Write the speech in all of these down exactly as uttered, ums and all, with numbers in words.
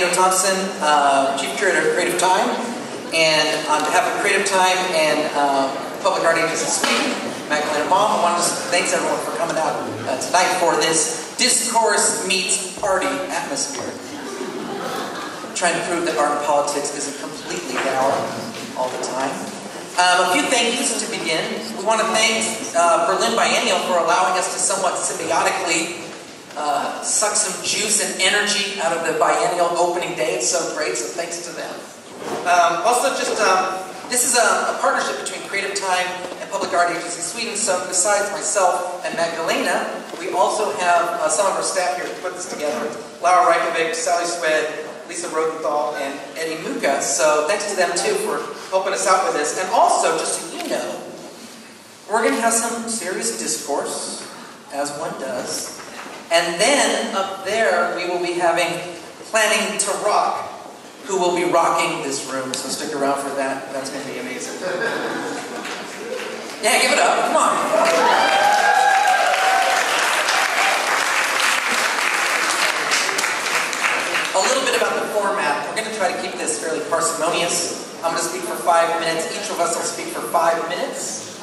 Nato Thompson, uh, Chief Curator of Creative Time, and on behalf of Creative Time and uh, Public Art Agency Sweden, Magdalena Malm, I want to thank everyone for coming out uh, tonight for this discourse meets party atmosphere. I'm trying to prove that art and politics isn't completely dour all the time. Um, a few things to begin. We want to thank uh, Berlin Biennial for allowing us to somewhat symbiotically uh, suck some juice and energy out of the biennial opening day. It's so great, so thanks to them. Um, also, just um, this is a, a partnership between Creative Time and Public Art Agency Sweden. So besides myself and Magdalena, we also have uh, some of our staff here to put this together: Laura Reykjavik, Sally Swed, Lisa Rodenthal, and Eddie Muka. So thanks to them too for helping us out with this. And also, just so you know, we're going to have some serious discourse, as one does. And then up there, we will be having Planning to Rock, who will be rocking this room. So stick around for that. That's going to be amazing. Yeah, give it up. Come on. A little bit about the format. We're going to try to keep this fairly parsimonious. I'm going to speak for five minutes. Each of us will speak for five minutes.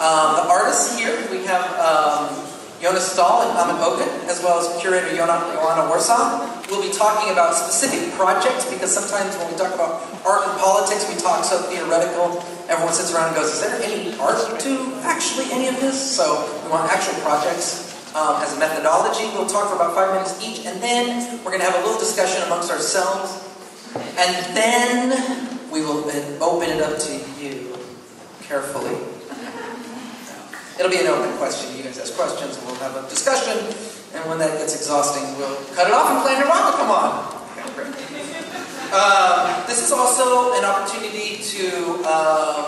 Um, the artists here, we have um, Jonas Staal and Ahmet Ogut, as well as curator Joanna Warsza. We'll be talking about specific projects, because sometimes when we talk about art and politics, we talk so theoretical. Everyone sits around and goes, is there any art to actually any of this? So we want actual projects. Um, as a methodology, we'll talk for about five minutes each, and then we're going to have a little discussion amongst ourselves, and then we will open it up to you carefully. It'll be an open question. You guys ask questions, and we'll have a discussion, and when that gets exhausting, we'll cut it off and play Nirvana. Come on! Um, this is also an opportunity to um,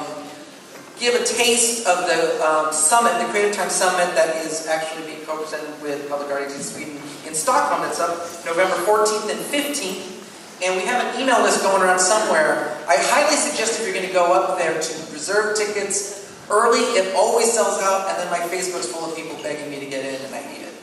give a taste of the um, summit, the Creative Time Summit, that is actually being co-presented with Public Art Agency Sweden in Stockholm. That's up November fourteenth and fifteenth. And we have an email list going around somewhere. I highly suggest if you're going to go up there to reserve tickets early. It always sells out, and then my Facebook's full of people begging me to get in, and I hate it.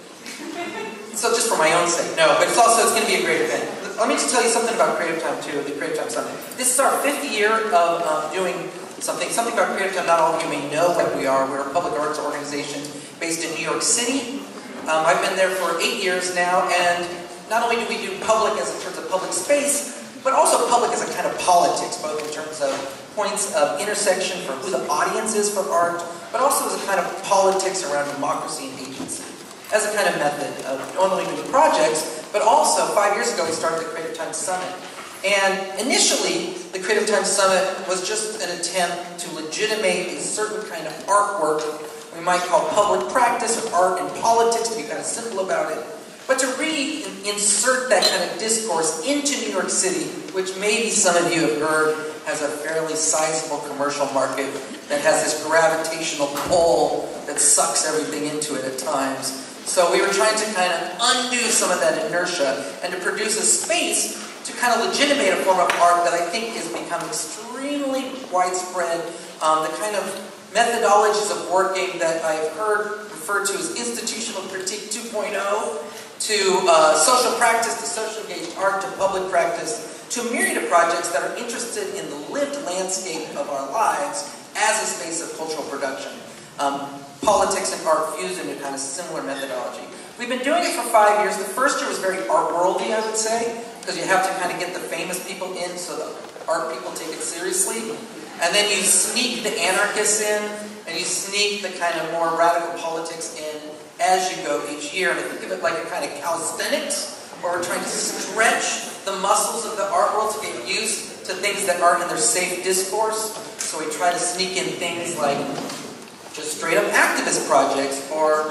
So just for my own sake, no. But it's also, it's going to be a great event. Let me just tell you something about Creative Time, too, the Creative Time Summit. This is our fifth year of um, doing Something, something about Creative Time. Not all of you may know what we are. We're a public arts organization based in New York City. Um, I've been there for eight years now, and not only do we do public as in terms of public space, but also public as a kind of politics, both in terms of points of intersection for who the audience is for art, but also as a kind of politics around democracy and agency, as a kind of method of not only doing projects, but also five years ago we started the Creative Time Summit. And initially, the Creative Time Summit was just an attempt to legitimate a certain kind of artwork we might call public practice of art and politics, to be kind of simple about it, but to really insert that kind of discourse into New York City, which maybe some of you have heard has a fairly sizable commercial market that has this gravitational pull that sucks everything into it at times. So we were trying to kind of undo some of that inertia and to produce a space to kind of legitimate a form of art that I think has become extremely widespread. Um, the kind of methodologies of working that I've heard referred to as institutional critique two point oh, to uh, social practice, to social engaged art, to public practice, to a myriad of projects that are interested in the lived landscape of our lives as a space of cultural production. Um, politics and art fused into kind of similar methodology. We've been doing it for five years. The first year was very art worldy, I would say, because you have to kind of get the famous people in so the art people take it seriously. And then you sneak the anarchists in, and you sneak the kind of more radical politics in as you go each year. And I think of it like a kind of calisthenics, where we're trying to stretch the muscles of the art world to get used to things that aren't in their safe discourse. So we try to sneak in things like just straight up activist projects, or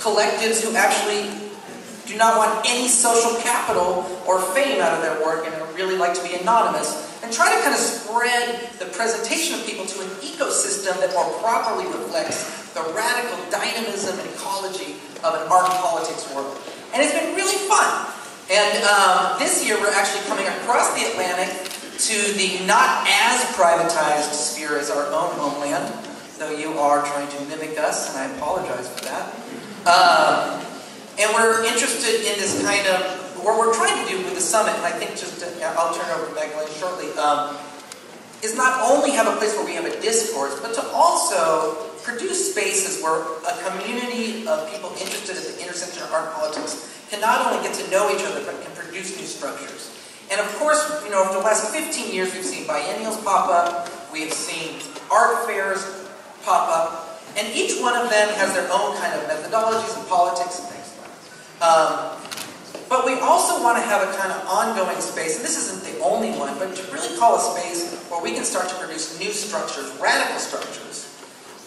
collectives who actually do not want any social capital or fame out of their work and would really like to be anonymous, and try to kind of spread the presentation of people to an ecosystem that more properly reflects the radical dynamism and ecology of an art politics world. And it's been really fun. And um, this year we're actually coming across the Atlantic to the not as privatized sphere as our own homeland, though you are trying to mimic us, and I apologize for that. Um, And we're interested in this kind of what we're trying to do with the summit, and I think just to, I'll turn it over to Magdalena shortly, um, is not only have a place where we have a discourse, but to also produce spaces where a community of people interested at the intersection of art and politics can not only get to know each other, but can produce new structures. And of course, you know, over the last fifteen years, we've seen biennials pop up, we've seen art fairs pop up, and each one of them has their own kind of methodologies and politics and things like that. Um, but we also want to have a kind of ongoing space, and this isn't the only one, but to really call a space where we can start to produce new structures, radical structures,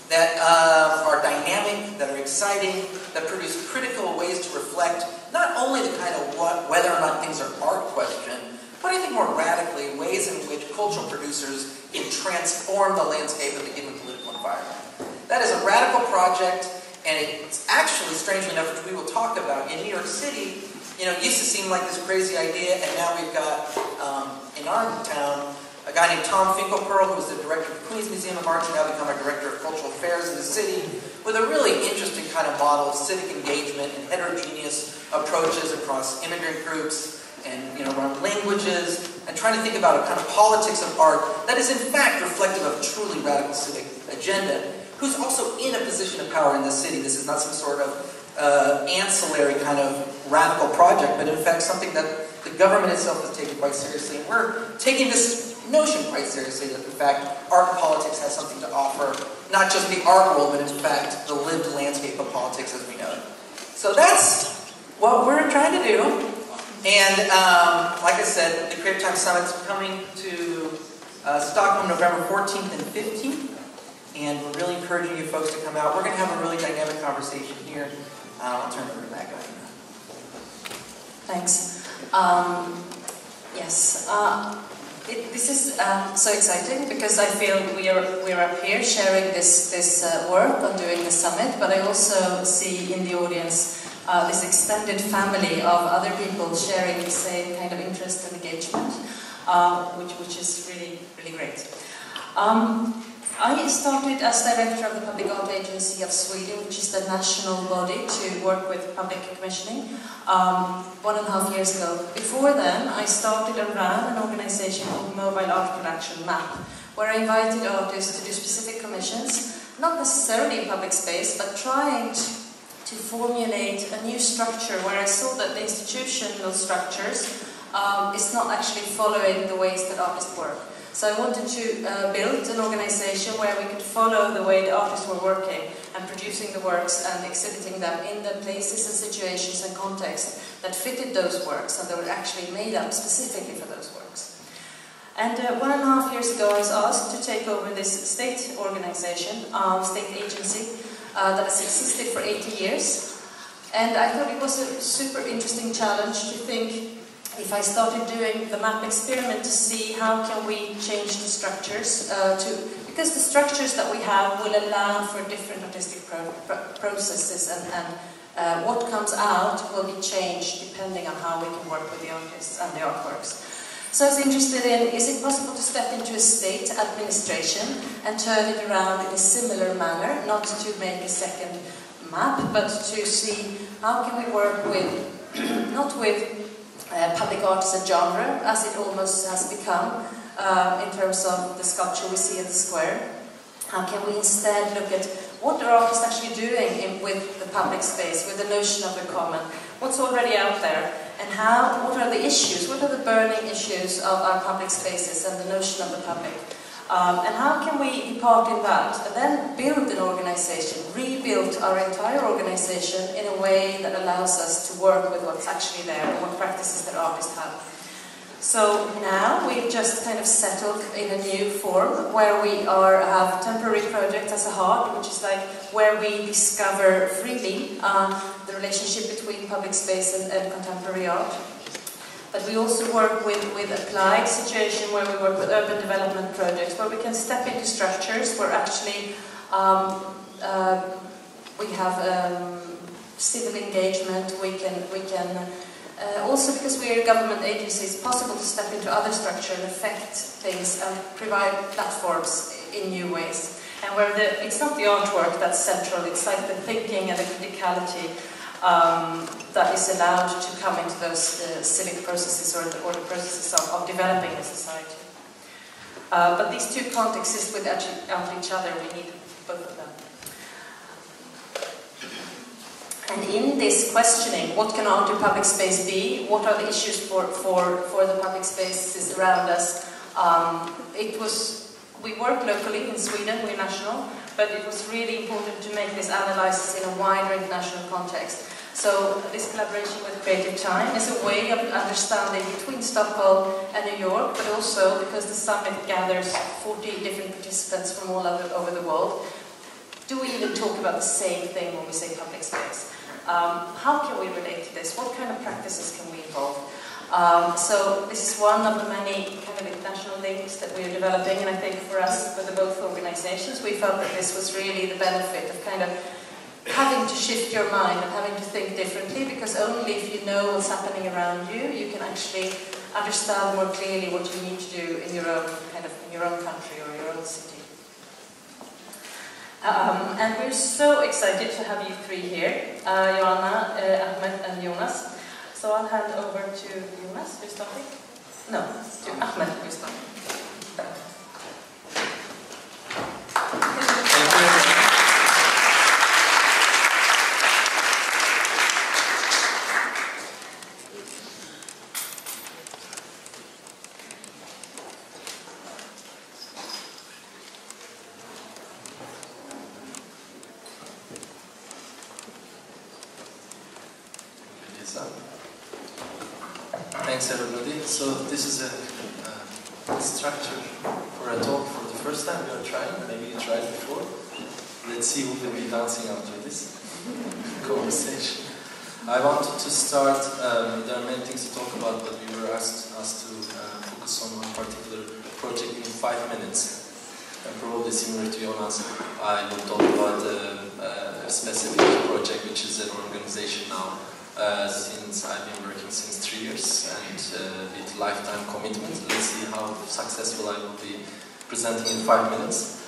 that uh, are dynamic, that are exciting, that produce critical ways to reflect not only the kind of what, whether or not things are art question, but I think more radically ways in which cultural producers can transform the landscape of the given political environment. That is a radical project, and it's actually, strangely enough, which we will talk about, in New York City, you know, it used to seem like this crazy idea, and now we've got, um, in our town, a guy named Tom Finkelpearl, who was the director of the Queens Museum of Art, and now become a director of cultural affairs in the city, with a really interesting kind of model of civic engagement and heterogeneous approaches across immigrant groups and, you know, around languages, and trying to think about a kind of politics of art that is in fact reflective of a truly radical civic agenda, who's also in a position of power in the city. This is not some sort of uh, ancillary kind of radical project, but in fact something that the government itself is taking quite seriously, and we're taking this notion quite seriously that, in fact, art and politics has something to offer, not just the art world, but in fact, the lived landscape of politics as we know it. So that's what we're trying to do, and um, like I said, the Creative Time Summit's coming to uh, Stockholm November fourteenth and fifteenth, and we're really encouraging you folks to come out. We're going to have a really dynamic conversation here. Uh, I'll turn it over to Magdalena. Thanks. Um, yes. Uh, It, this is um, so exciting because I feel we are we're up here sharing this this uh, work on doing the summit, but I also see in the audience uh, this extended family of other people sharing the same kind of interest and engagement, uh, which which is really really great. Um, I started as director of the Public Art Agency of Sweden, which is the national body to work with public commissioning, um, one and a half years ago. Before then, I started and ran an organization called Mobile Art Production M A P, where I invited artists to do specific commissions, not necessarily in public space, but trying to, to formulate a new structure where I saw that the institutional structures um, is not actually following the ways that artists work. So I wanted to uh, build an organization where we could follow the way the artists were working and producing the works and exhibiting them in the places and situations and contexts that fitted those works and that were actually made up specifically for those works. And uh, one and a half years ago I was asked to take over this state organization, um, state agency, uh, that has existed for eighty years. And I thought it was a super interesting challenge to think, if I started doing the M A P experiment, to see how can we change the structures uh, to, because the structures that we have will allow for different artistic pro pro processes, and, and uh, what comes out will be changed depending on how we can work with the artists and the artworks. So I was interested in, is it possible to step into a state administration and turn it around in a similar manner, not to make a second M A P, but to see how can we work with, not with Uh, public art as a genre, as it almost has become uh, in terms of the sculpture we see in the square. How can we instead look at what are artists actually doing in, with the public space, with the notion of the common, what's already out there, and how, what are the issues, what are the burning issues of our public spaces and the notion of the public, um, and how can we depart in that, and then build an organization, rebuild our entire organization in a way that allows us to work with what's actually there and what practices that artists have. So now we've just kind of settled in a new form where we are have temporary projects as a heart, which is like where we discover freely uh, the relationship between public space and, and contemporary art. But we also work with, with applied situation where we work with urban development projects, where we can step into structures where actually um, Uh, we have um, civil engagement, we can, we can uh, also, because we are a government agency, it's possible to step into other structure and affect things and provide platforms in new ways. And where the, it's not the artwork that's central, it's like the thinking and the criticality um, that is allowed to come into those uh, civic processes or the, or the processes of, of developing a society. Uh, but these two can't exist without each other, we need both of them. And in this questioning, what can art in public space be? What are the issues for, for, for the public spaces around us? Um, it was, we work locally in Sweden, we're national, but it was really important to make this analysis in a wider international context. So this collaboration with Creative Time is a way of understanding between Stockholm and New York, but also because the summit gathers forty different participants from all over, over the world. Do we even talk about the same thing when we say public space? Um, how can we relate to this? What kind of practices can we involve? Um, so this is one of the many kind of international links that we're developing, and I think for us, for the both organizations, we felt that this was really the benefit of kind of having to shift your mind and having to think differently, because only if you know what's happening around you, you can actually understand more clearly what you need to do in your own kind of in your own country or your own city. Um, and we're so excited to have you three here, uh, Joanna, uh, Ahmet, and Jonas. So I'll hand over to Jonas, who's talking. No, to Ahmet, who's talking. Thanks everybody. So this is a uh, structure for a talk for the first time. We are trying, maybe you tried before. Let's see who will be dancing after this conversation. I wanted to start, um, there are many things to talk about, but we were asked, asked to uh, focus on one particular project in five minutes. And probably similar to Jonas, I will talk about uh, a specific project, which is an organization now. Uh, since I've been working since three years and uh, with lifetime commitment. Let's see how successful I will be presenting in five minutes.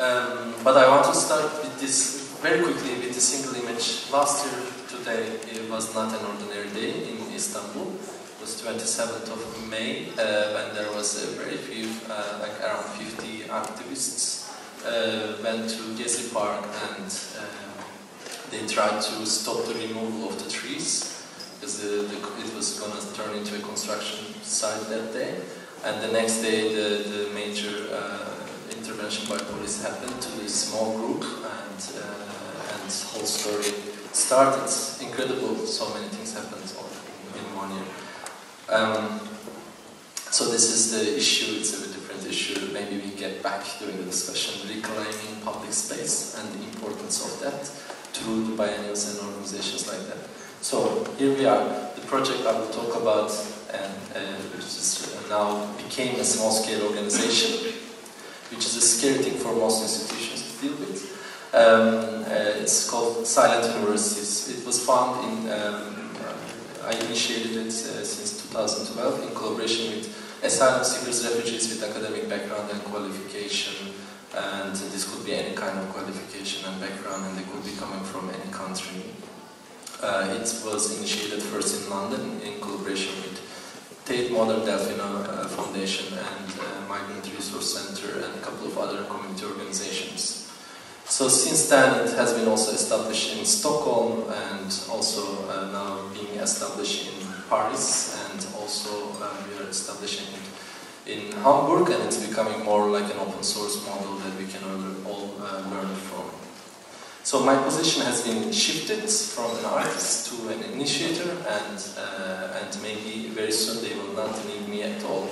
Um, but I want to start with this very quickly with a single image. Last year, today, it was not an ordinary day in Istanbul. It was twenty-seventh of May uh, when there was a very few, uh, like around fifty activists uh, went to Gezi Park and uh, they tried to stop the removal of the trees because the, the, it was going to turn into a construction site that day. And the next day the, the major uh, intervention by police happened to a small group and uh, and the whole story started. It's incredible, so many things happened all in one year. Um, so this is the issue, it's a bit different issue. Maybe we get back during the discussion, reclaiming public space and the importance of that. Through the biennials and organizations like that. So here we are. The project I will talk about, and uh, which is now became a small-scale organization, which is a scary thing for most institutions to deal with. Um, uh, it's called Silent Universities. It was found in. Um, I initiated it uh, since two thousand twelve in collaboration with asylum seekers, refugees with academic background and qualification. And this could be any kind of qualification and background, and they could be coming from any country. Uh, it was initiated first in London in collaboration with Tate Modern, Delphina uh, Foundation, and uh, Migrant Resource Center, and a couple of other community organizations. So since then, it has been also established in Stockholm, and also uh, now being established in Paris, and also uh, we are establishing in Hamburg, and it's becoming more like an open source model that we can all uh, learn from. So my position has been shifted from an artist to an initiator, and uh, and maybe very soon they will not need me at all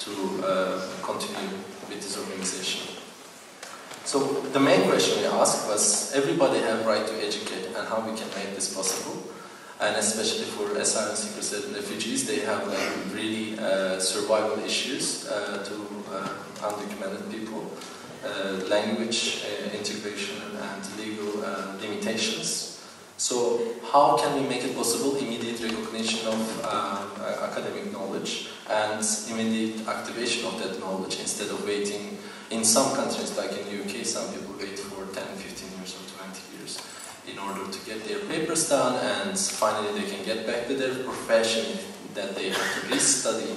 to uh, continue with this organization. So the main question we asked was, everybody have right to educate, and how we can make this possible? And especially for asylum seekers and refugees, they have like really uh, survival issues uh, to uh, undocumented people, uh, language, uh, integration, and legal uh, limitations. So how can we make it possible immediate recognition of uh, academic knowledge and immediate activation of that knowledge instead of waiting? In some countries, like in the U K, some people wait for ten, fifteen years or twenty years in order to get their papers done, and finally they can get back to their profession that they have to restudy,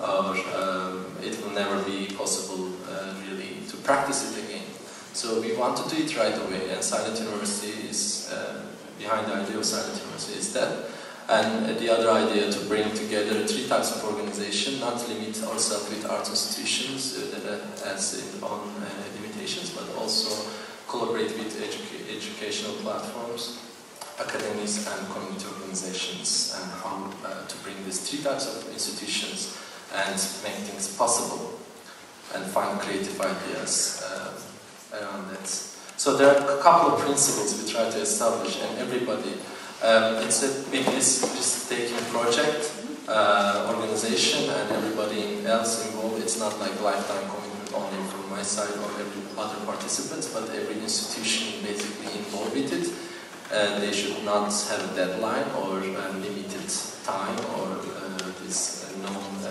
or um, it will never be possible uh, really to practice it again. So we want to do it right away, and Silent University is uh, behind the idea of Silent University is that. And the other idea to bring together three types of organization, not limit ourselves with art institutions uh, that has its own uh, limitations, but also collaborate with edu educational platforms, academies and community organizations, and how uh, to bring these three types of institutions and make things possible and find creative ideas uh, around that. So there are a couple of principles we try to establish, and everybody Um, it's a big risk-taking project, uh, organization, and everybody else involved. It's not like lifetime commitment only from my side or every other participants, but every institution basically involved with it. Uh, they should not have a deadline or uh, limited time or uh, this uh, known uh,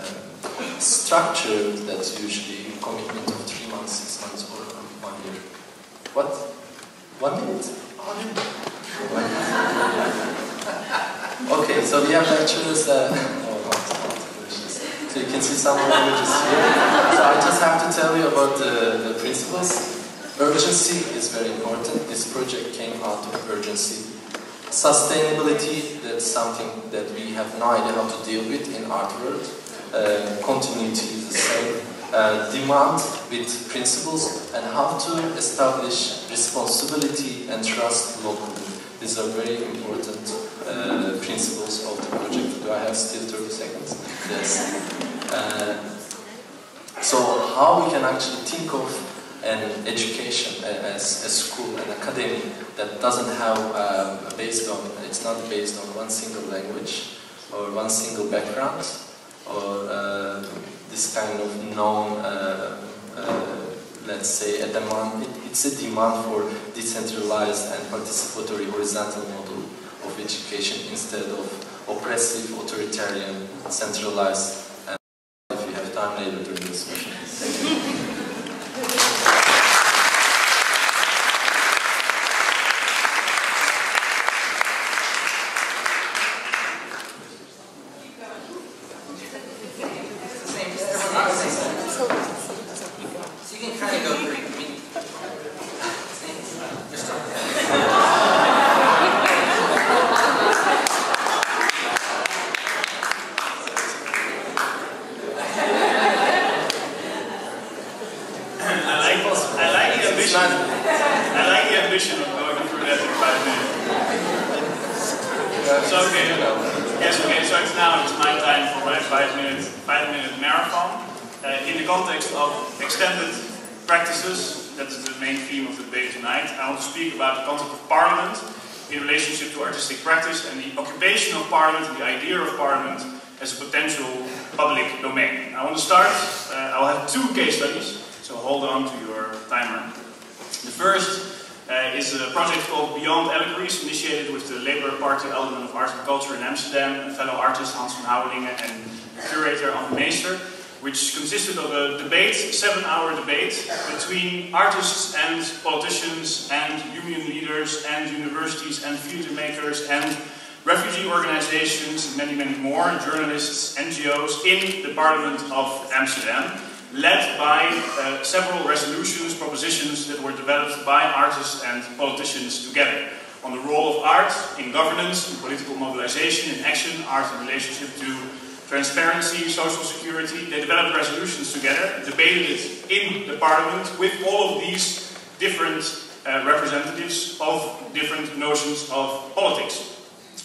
structure that's usually commitment of three months, six months, or one year. What? One minute? One minute. Okay, so we have lecturers that... Oh, not, not so you can see some languages here. So I just have to tell you about the, the principles. Urgency is very important. This project came out of urgency. Sustainability, that's something that we have no idea how to deal with in art world. Uh, continuity is the same. Uh, demand with principles, and how to establish responsibility and trust locally. These are very important uh, principles of the project. Do I have still thirty seconds? Yes. Uh, so how we can actually think of an education as a school, an academy, that doesn't have, uh, based on, it's not based on one single language or one single background or uh, this kind of known, uh, uh, let's say, a demand. It, it's a demand for decentralized and participatory horizontal model of education instead of oppressive, authoritarian, centralized. And if you have time later during this session, thank you. Practice and the occupation of parliament, and the idea of parliament as a potential public domain. I want to start, uh, I'll have two case studies, so hold on to your timer. The first uh, is a project called Beyond Allegories, initiated with the Labour Party Alderman of Art and Culture in Amsterdam, and fellow artist Hans van Houwelingen and curator Anne Meester, which consisted of a debate, a seven hour debate, between artists and politicians and union leaders and universities and theater makers and refugee organizations and many, many more, journalists, N G Os, in the Parliament of Amsterdam, led by uh, several resolutions, propositions that were developed by artists and politicians together on the role of art in governance, in political mobilization, in action, art in relationship to transparency, social security. They developed resolutions together, debated it in the parliament with all of these different uh, representatives of different notions of politics.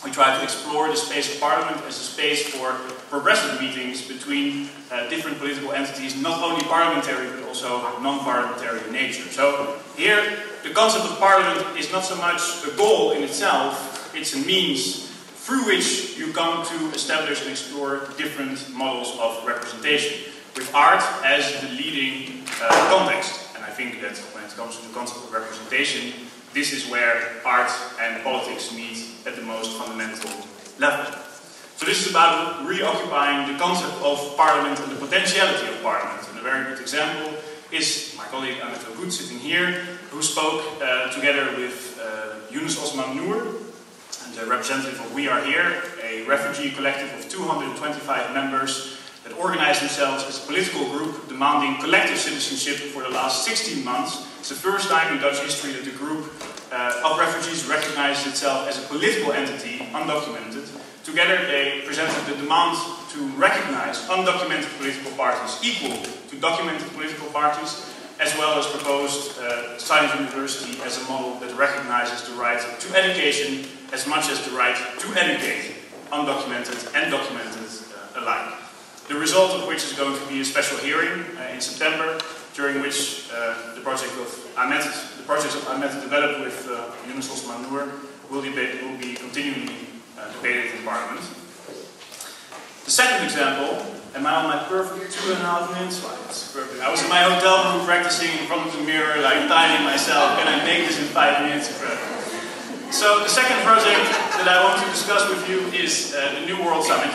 We tried to explore the space of parliament as a space for progressive meetings between uh, different political entities, not only parliamentary but also non-parliamentary in nature. So here the concept of parliament is not so much a goal in itself, it's a means through which you come to establish and explore different models of representation, with art as the leading uh, context. And I think that when it comes to the concept of representation, this is where art and politics meet at the most fundamental level. So this is about reoccupying the concept of parliament and the potentiality of parliament. And a very good example is my colleague Ahmet Ogut, sitting here, who spoke uh, together with uh, Yunus Osman Noor, the representative of We Are Here, a refugee collective of two hundred twenty-five members that organized themselves as a political group demanding collective citizenship for the last sixteen months. It's the first time in Dutch history that the group uh, of refugees recognized itself as a political entity, undocumented. Together they presented the demand to recognize undocumented political parties equal to documented political parties, as well as proposed uh, Silent University as a model that recognizes the right to education as much as the right to educate undocumented and documented uh, alike. The result of which is going to be a special hearing uh, in September, during which uh, the project of Ahmet, the projects of Ahmet developed with uh, Yunus Osman Noor will, debate, will be continually uh, debated in Parliament. The second example. Am I on my perfect two and a half minute slides? Perfect. I was in my hotel room practicing in front of the mirror, like tidying myself, and I make this in five minutes. So the second project that I want to discuss with you is uh, the New World Summit,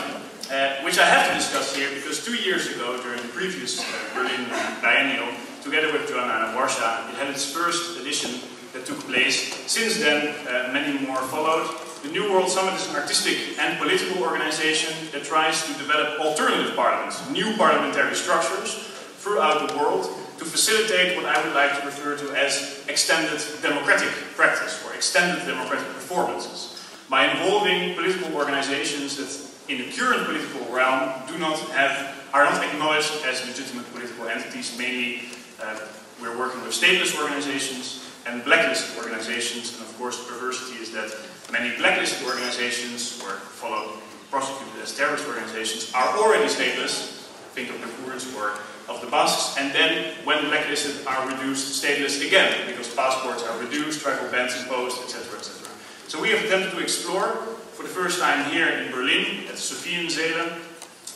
uh, which I have to discuss here because two years ago, during the previous uh, Berlin Biennial, together with Joanna Warsza, it had its first edition that took place. Since then, uh, many more followed. The New World Summit is an artistic and political organization that tries to develop alternative parliaments, new parliamentary structures throughout the world to facilitate what I would like to refer to as extended democratic practice or extended democratic performances by involving political organizations that in the current political realm do not have, are not acknowledged as legitimate political entities. Mainly uh, we're working with stateless organizations and blacklisted organizations, and of course the perversity is that many blacklisted organizations, or followed, prosecuted as terrorist organizations, are already stateless. Think of the Kurds or of the Basques. And then, when blacklisted, are reduced stateless again, because passports are reduced, travel bans imposed, et cetera, et cetera. So we have attempted to explore, for the first time here in Berlin, at Sophiensæle,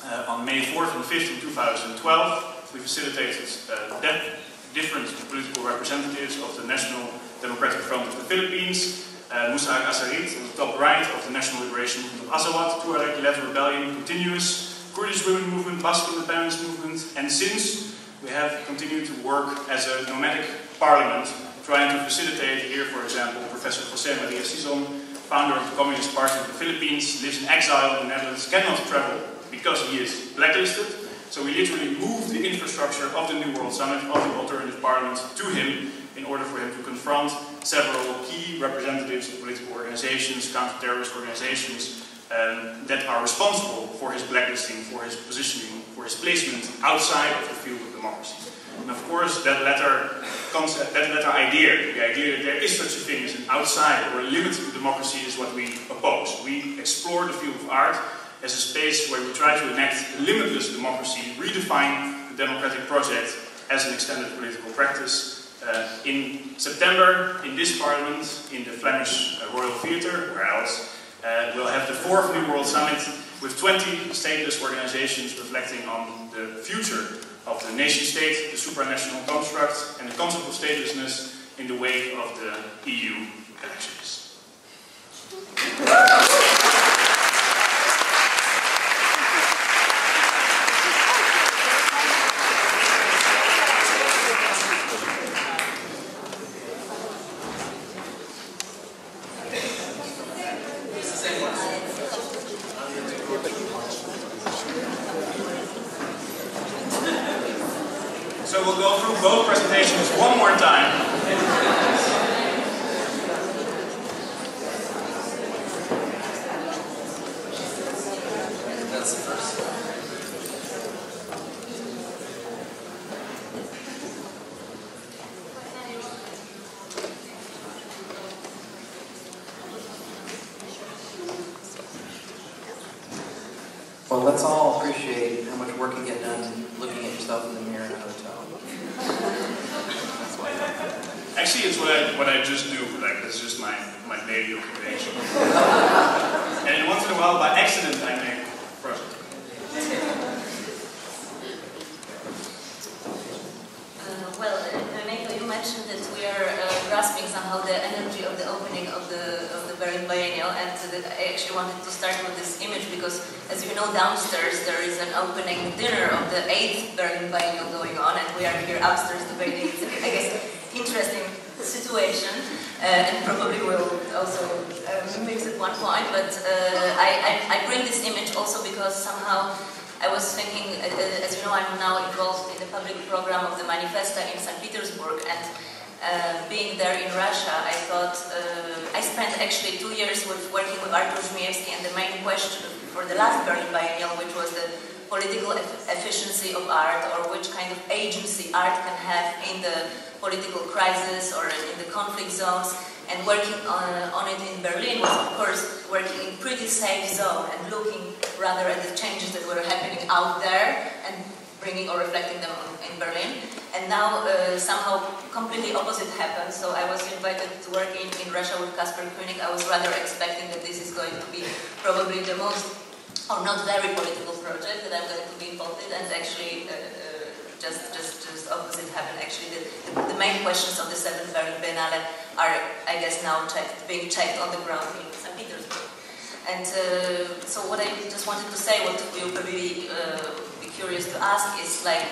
uh, on May fourth and fifth, two thousand twelve. We facilitated uh, that different political representatives of the National Democratic Front of the Philippines, Uh, Musa Asarit on the top right of the National Liberation Movement of Azawad, Tuareg Led Rebellion Continuous, Kurdish Women Movement, Basque Independence Movement, and since we have continued to work as a nomadic parliament, trying to facilitate here, for example, Professor José María Sison, founder of the Communist Party of the Philippines, lives in exile in the Netherlands, cannot travel because he is blacklisted, so we literally moved the infrastructure of the New World Summit, of the alternative parliament, to him, in order for him to confront several key representatives of political organizations, counter-terrorist organizations, um, that are responsible for his blacklisting, for his positioning, for his placement outside of the field of democracy. And of course, that latter concept, that latter idea, the idea that there is such a thing as an outside or a limit to democracy, is what we oppose. We explore the field of art as a space where we try to enact a limitless democracy, redefine the democratic project as an extended political practice. Uh, in September, in this parliament, in the Flemish uh, Royal Theatre, where else, uh, we'll have the fourth New World Summit with twenty stateless organizations reflecting on the future of the nation-state, the supranational construct, and the concept of statelessness in the wake of the E U elections. Interesting situation, uh, and probably will also uh, mix at one point, but uh, I, I, I bring this image also because somehow I was thinking, uh, as you know, I'm now involved in the public program of the Manifesta in Saint Petersburg, and uh, being there in Russia, I thought, uh, I spent actually two years with working with Artur Żmijewski, and the main question for the last Berlin Biennial, which was the political efficiency of art, or which kind of agency art can have in the political crisis or in the conflict zones. And working on, on it in Berlin was, of course, working in pretty safe zone and looking rather at the changes that were happening out there and bringing or reflecting them in Berlin. And now uh, somehow completely opposite happened. So I was invited to work in, in Russia with Kasper König. I was rather expecting that this is going to be probably the most or not very political project that I'm going to be involved in, and actually uh, uh, just, just, just opposite happened. Actually, the, the, the main questions of the seventh Berlin Biennale are, I guess, now checked, being checked on the ground in Saint Petersburg. And uh, so what I just wanted to say, what you probably uh, be curious to ask is, like,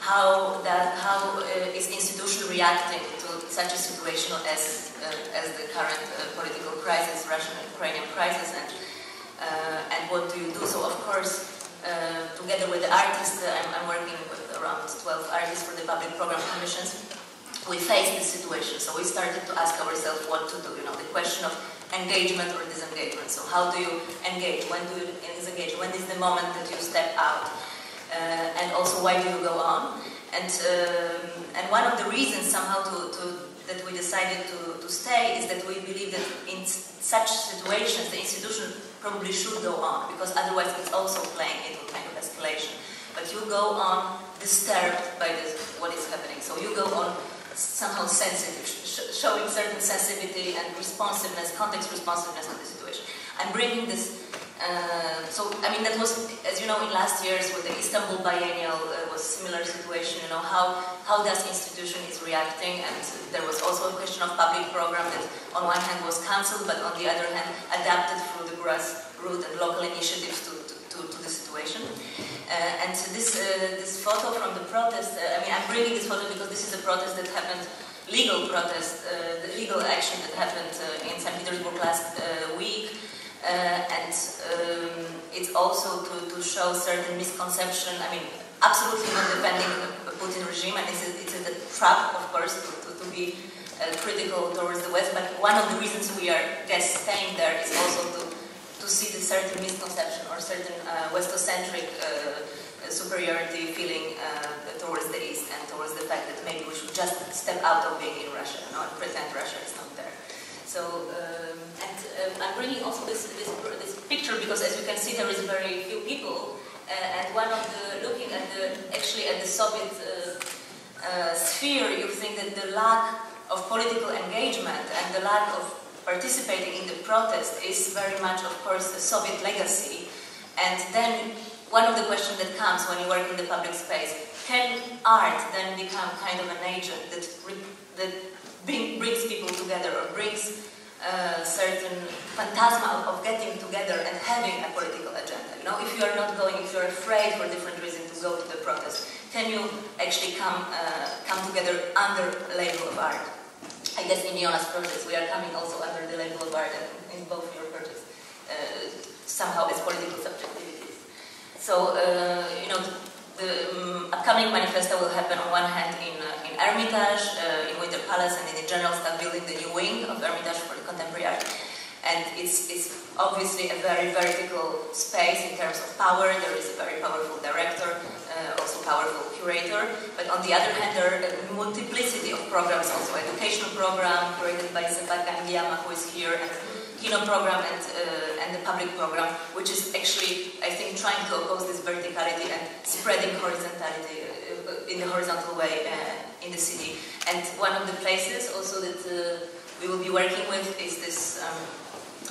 how that how uh, is institution reacting to such a situation as uh, as the current uh, political crisis, Russian-Ukrainian crisis, and Uh, and what do you do? So, of course, uh, together with the artists, uh, I'm, I'm working with around twelve artists for the public program commissions, we face this situation. So we started to ask ourselves what to do, you know, the question of engagement or disengagement. So how do you engage? When do you disengage? When is the moment that you step out? Uh, and also, why do you go on? And, um, and one of the reasons somehow to, to, that we decided to, to stay is that we believe that in such situations, the institution probably should go on, because otherwise it's also playing into kind of escalation. But you go on disturbed by this, what is happening. So you go on somehow sensitive, sh showing certain sensitivity and responsiveness, context responsiveness to the situation. I'm bringing this. Uh, so I mean, that was, as you know, in last years with the Istanbul Biennial uh, was a similar situation. You know, how how does institution is reacting? And there was also a question of public program that on one hand was cancelled, but on the other hand adapted through the grassroots and local initiatives to to, to, to the situation. Uh, and so this uh, this photo from the protest. Uh, I mean, I'm bringing this photo because this is a protest that happened. Legal protest, uh, the legal action that happened uh, in Saint Petersburg last uh, week. Uh, and um, it's also to, to show certain misconception. I mean, absolutely not defending the Putin regime, and it's a, it's a trap, of course, to, to, to be uh, critical towards the West. But one of the reasons we are, I guess, staying there is also to, to see the certain misconception or certain uh, Westocentric uh, superiority feeling uh, towards the East, and towards the fact that maybe we should just step out of being in Russia, you know, and pretend Russia is not there. So. Um, Um, I'm bringing also this, this, this picture because, as you can see, there is very few people, uh, and one of the looking at the actually at the Soviet uh, uh, sphere, you think that the lack of political engagement and the lack of participating in the protest is very much, of course, a Soviet legacy. And then one of the questions that comes when you work in the public space: can art then become kind of an agent that that brings people together or brings Uh, certain phantasma of getting together and having a political agenda? You know, if you are not going, if you are afraid for different reasons to go to the protest, can you actually come uh, come together under the label of art? I guess in Jonas' projects we are coming also under the label of art, and in both your projects uh, somehow as political subjectivities. So uh, you know, the, the um, upcoming manifesto will happen on one hand in uh, in Hermitage, uh, in Winter Palace, and in the General Staff Building, the new wing of Hermitage for the contemporary art. And it's, it's obviously a very vertical space in terms of power. There is a very powerful director, uh, also powerful curator. But on the other hand, there are a multiplicity of programs, also educational program curated by Sebastian Gambiyama, who is here, and kino program and, uh, and the public program, which is actually, I think, trying to oppose this verticality and spreading horizontality uh, in the horizontal way uh, in the city. And one of the places also that uh, we will be working with is this um,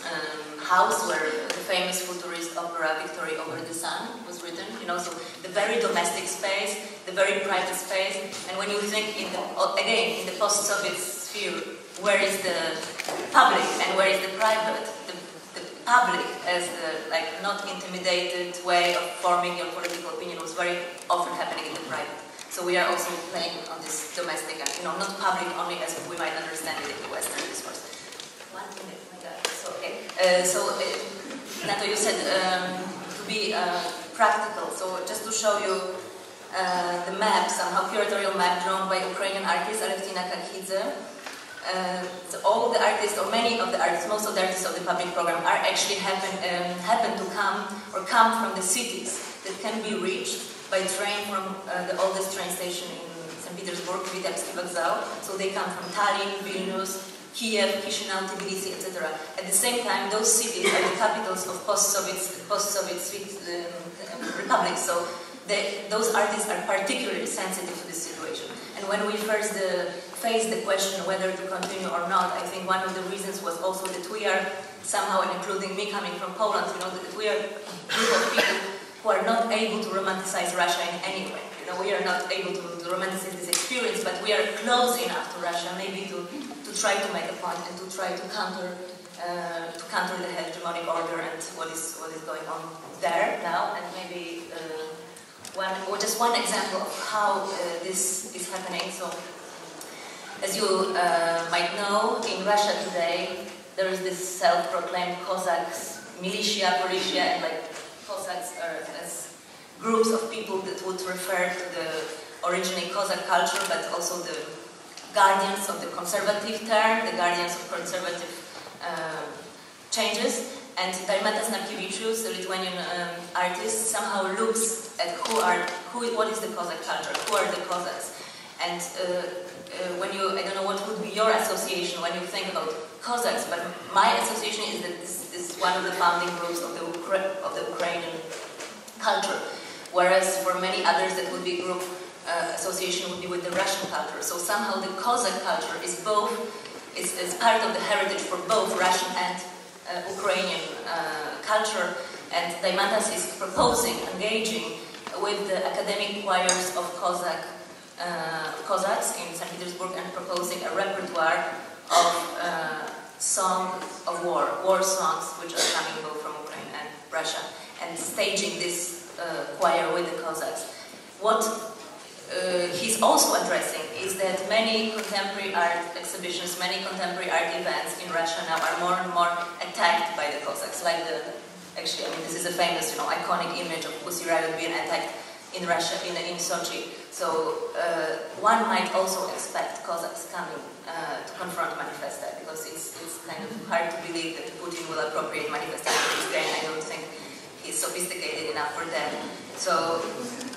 Um, house where the famous futurist opera Victory Over the Sun was written, you know, so the very domestic space, the very private space. And when you think, in the, again, in the post-Soviet sphere, where is the public and where is the private? The, the public as the, like, not intimidated way of forming your political opinion was very often happening in the private So we are also playing on this domestic, you know, not public only as we might understand it in the Western discourse. One minute, my God, it's okay. Uh, so, uh, Nato, you said um, to be uh, practical, so just to show you uh, the map, somehow curatorial map drawn by Ukrainian artist Alevtina Kakhidze. Uh, so all the artists, or many of the artists, most of the artists of the public program are actually happen, um, happen to come or come from the cities that can be reached by train from uh, the oldest train station in Saint Petersburg, Vitebsky Vokzal. So they come from Tallinn, Vilnius, Kiev, Chisinau, Tbilisi, et cetera. At the same time, those cities are the capitals of post-Soviet post-Soviet um, republics. So they, those artists are particularly sensitive to this situation. And when we first uh, faced the question whether to continue or not, I think one of the reasons was also that we are somehow, and including me coming from Poland, you know, that we are a group of people who are not able to romanticize Russia in any way. You know, we are not able to, to romanticize this experience, but we are close enough to Russia, maybe to, to try to make a point and to try to counter uh, to counter the hegemonic order and what is what is going on there now. And maybe uh, one or just one example of how uh, this is happening. So, as you uh, might know, in Russia today there is this self-proclaimed Cossacks, militia, Porisha, and like. Cossacks are as groups of people that would refer to the originally Cossack culture, but also the guardians of the conservative term, the guardians of conservative uh, changes. And Deimantas Narkevičius, the Lithuanian um, artist, somehow looks at who are, who, what is the Cossack culture, who are the Cossacks. And uh, uh, when you, I don't know what would be your association when you think about Cossacks, but my association is that this is one of the founding groups of the, Ukra of the Ukrainian culture, whereas for many others that would be group uh, association would be with the Russian culture. So somehow the Cossack culture is both, is, is part of the heritage for both Russian and uh, Ukrainian uh, culture, and Deimantas is proposing, engaging with the academic choirs of Cossack, uh, Cossacks in Saint Petersburg and proposing a repertoire of uh, song of war, war songs, which are coming both from Ukraine and Russia, and staging this uh, choir with the Cossacks. What uh, he's also addressing is that many contemporary art exhibitions, many contemporary art events in Russia now are more and more attacked by the Cossacks. Like the, actually, I mean, this is a famous, you know, iconic image of Pussy Riot being attacked in Russia, in, in Sochi. So uh, one might also expect Cossacks coming uh, to confront Manifesta, because it's, it's kind of hard to believe that Putin will appropriate Manifesta in Ukraine. I don't think he's sophisticated enough for that. So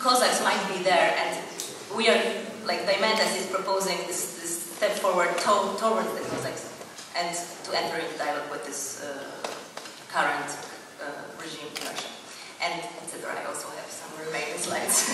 Cossacks might be there, and we are, like Deimantas is proposing this, this step forward to, towards the Cossacks, and to enter into dialogue with this uh, current uh, regime in Russia. And et cetera. I also have some remaining slides.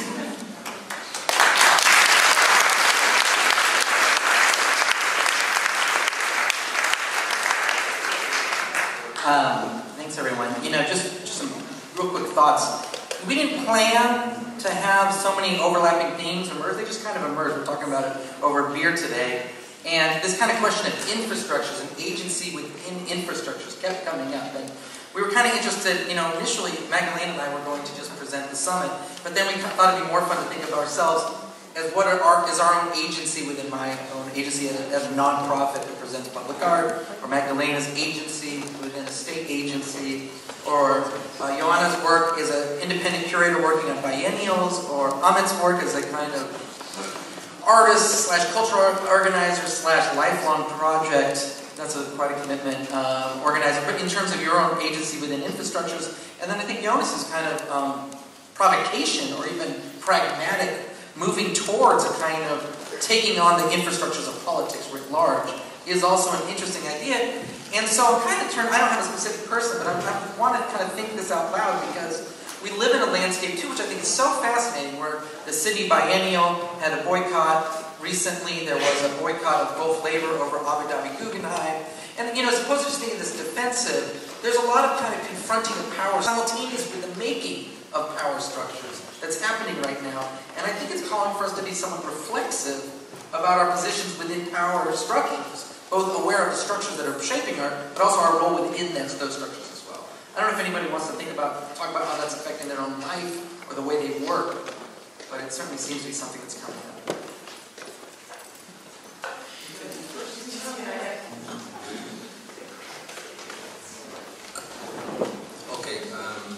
um, thanks, everyone. You know, just just some real quick thoughts. We didn't plan to have so many overlapping themes emerge; they just kind of emerged. We're talking about it over beer today, and this kind of question of infrastructures and agency within infrastructures kept coming up. And, we were kind of interested, you know, initially Magdalena and I were going to just present the summit, but then we thought it would be more fun to think of ourselves as what are our, is our own agency within my own agency as a, as a nonprofit that presents public art, or Magdalena's agency within a state agency, or uh, Joanna's work as an independent curator working on biennials, or Ahmet's work as a kind of artist slash cultural organizer slash lifelong project. That's a, quite a commitment, um, organizer. But in terms of your own agency within infrastructures, and then I think Jonas's kind of um, provocation or even pragmatic moving towards a kind of taking on the infrastructures of politics writ large is also an interesting idea. And so I'm kind of turned, I don't have a specific person, but I'm, I want to kind of think this out loud because we live in a landscape too, which I think is so fascinating, where the city biennial had a boycott. Recently, there was a boycott of Gulf Labor over Abu Dhabi Guggenheim. And, you know, as opposed to just being this defensive, there's a lot of kind of confronting of power simultaneous with the making of power structures that's happening right now. And I think it's calling for us to be somewhat reflexive about our positions within power structures, both aware of the structures that are shaping our, but also our role within those, those structures as well. I don't know if anybody wants to think about, talk about how that's affecting their own life or the way they work. but it certainly seems to be something that's coming up. Okay, um,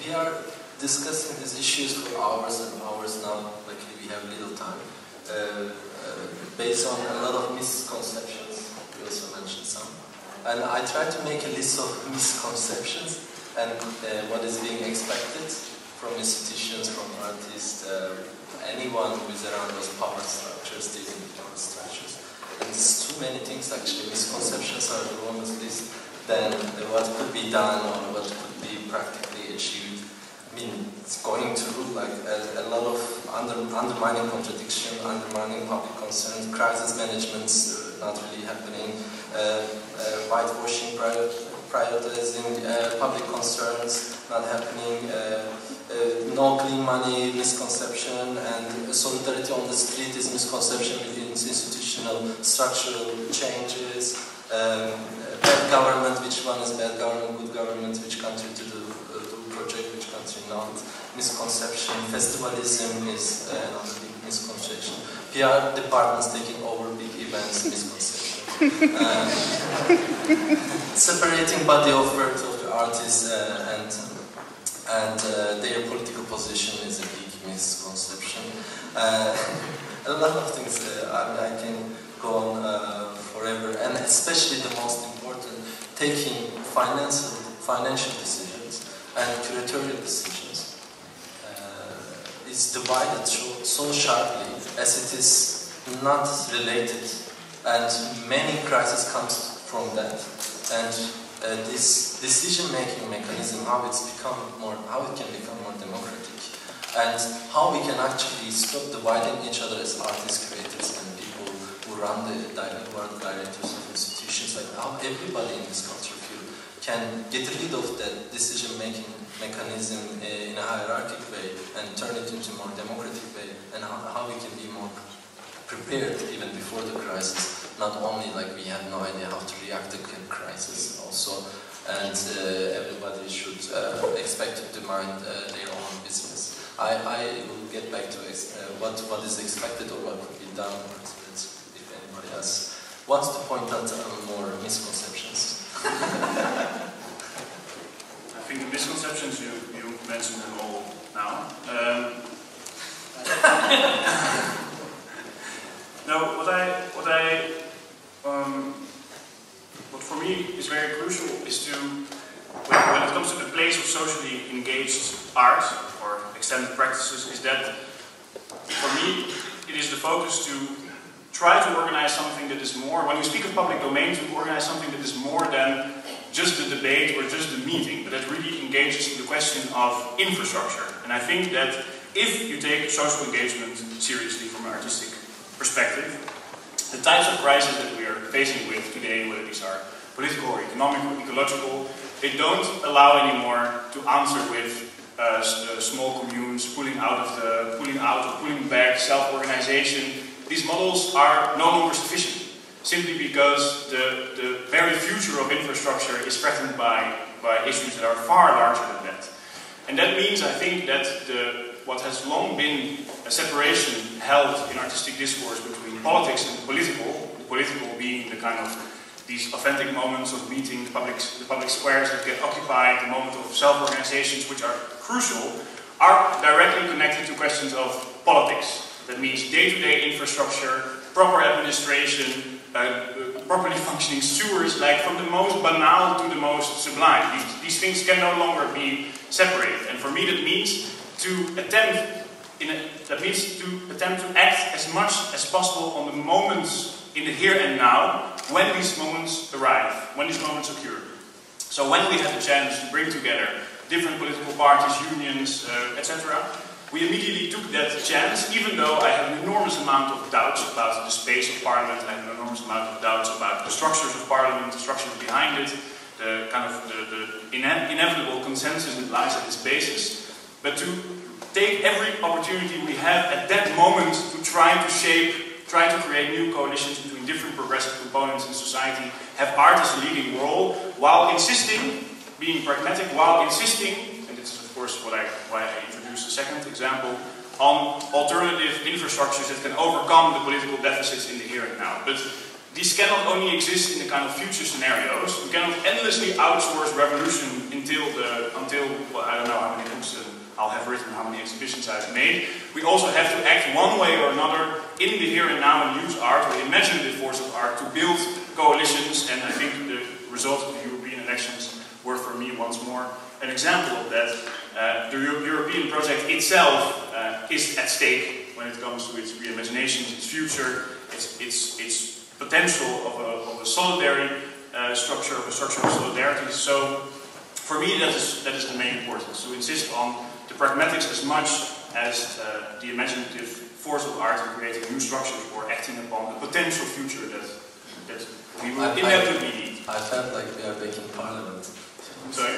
we are discussing these issues for hours and hours now, luckily we have little time, uh, uh, based on a lot of misconceptions, we also mentioned some. And I tried to make a list of misconceptions and uh, what is being expected from institutions, from artists, uh, anyone who is around those power structures, dealing with power structures. And there's too many things actually, misconceptions are the longest list than what could be done or what could be practically achieved. I mean, it's going through like a, a lot of under, undermining contradiction, undermining public concern, crisis management uh, not really happening, uh, uh, whitewashing, prioritizing uh, public concerns not happening, uh, uh, no clean money misconception, and solidarity on the street is misconception within institutional structural changes, um, bad government, which one is bad government, good government, which country to do, uh, do project, which country not, misconception, festivalism is uh, another big misconception, P R departments taking over big events, misconception. um, separating body of work of the artists uh, and and uh, their political position is a big misconception. Uh, a lot of things uh, I, I can go on uh, forever, and especially the most important, taking financial financial decisions and curatorial decisions uh, is divided so, so sharply as it is not related. And many crises comes from that, and uh, this decision-making mechanism, how it's become more, how it can become more democratic, and how we can actually stop dividing each other as artists, creators, and people who run the world directors of institutions. Like how everybody in this culture field can get rid of that decision-making mechanism uh, in a hierarchical way and turn it into a more democratic way, and how, how we can be more prepared even before the crisis, not only like we have no idea how to react to the crisis also, and uh, everybody should uh, expect to mind uh, their own business. I, I will get back to uh, what, what is expected or what could be done if anybody else wants to point out more misconceptions. I think the misconceptions you, you mentioned them all now. Um, No, what I, what I, um, what for me is very crucial is to, when, when it comes to the place of socially engaged art or extended practices, is that for me it is the focus to try to organize something that is more, when we speak of public domain, to organize something that is more than just the debate or just the meeting, but that really engages in the question of infrastructure. And I think that if you take social engagement seriously from an artistic perspective, the types of crises that we are facing with today, whether these are political or economic or ecological, they don't allow anymore to answer with uh, uh, small communes, pulling out of the, pulling out or pulling back, self-organization. These models are no longer sufficient, simply because the, the very future of infrastructure is threatened by, by issues that are far larger than that. And that means, I think, that the what has long been a separation held in artistic discourse between politics and the political, the political being the kind of these authentic moments of meeting, the public, the public squares that get occupied, the moment of self-organizations which are crucial, are directly connected to questions of politics. That means day-to-day infrastructure, proper administration, uh, properly functioning sewers, like from the most banal to the most sublime. These, these things can no longer be separated, and for me that means to attempt, in a, that means to attempt to act as much as possible on the moments in the here and now, when these moments arrive, when these moments occur. So when we have the chance to bring together different political parties, unions, uh, et cetera, we immediately took that chance, even though I have an enormous amount of doubts about the space of parliament, I have an enormous amount of doubts about the structures of parliament, the structures behind it, the kind of the, the ine inevitable consensus that lies at this basis. But to take every opportunity we have at that moment to try to shape, try to create new coalitions between different progressive components in society, have art as a leading role, while insisting, being pragmatic, while insisting, and this is of course what I, why I introduced the second example, on alternative infrastructures that can overcome the political deficits in the here and now. But these cannot only exist in the kind of future scenarios. We cannot endlessly outsource revolution until, the, until well, I don't know how many books uh, I'll have written, how many exhibitions I've made. We also have to act one way or another in the here and now and use art, or imaginative force of art, to build coalitions. And I think the results of the European elections were for me once more an example of that. Uh, the European project itself uh, is at stake when it comes to its reimagination, its future, its, its, its potential of a, of a solidary uh, structure, of a structure of solidarity. So for me that is, that is the main importance, to insist on the pragmatics as much as uh, the imaginative force of art in creating new structures or acting upon the potential future that, that we will I, inevitably I, need. I felt like we are back in Parliament. Sorry?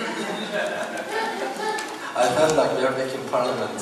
I felt like we are back in Parliament.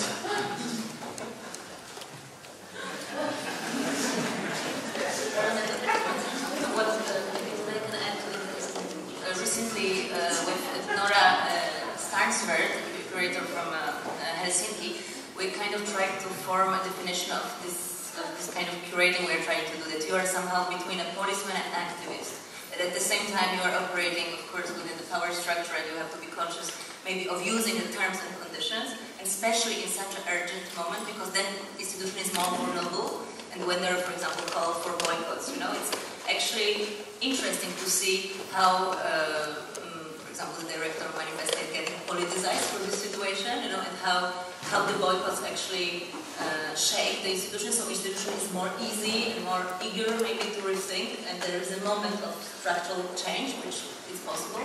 Recently, uh, with Nora uh, Stansberg, a curator from uh, uh, Helsinki, we kind of tried to form a definition of this, of this kind of curating we're trying to do, that you are somehow between a policeman and an activist. And at the same time, you are operating, of course, within the power structure, and you have to be conscious maybe of using the terms and conditions, and especially in such an urgent moment, because then the institution is more vulnerable, and when there are, for example, calls for boycotts, you know, it's actually interesting to see how, uh, um, for example, the director of Manifest is getting politicized for this situation, you know, and how, how the boycotts actually uh, shape the institution. So institution is more easy and more eager maybe to rethink, and there is a moment of structural change, which is possible.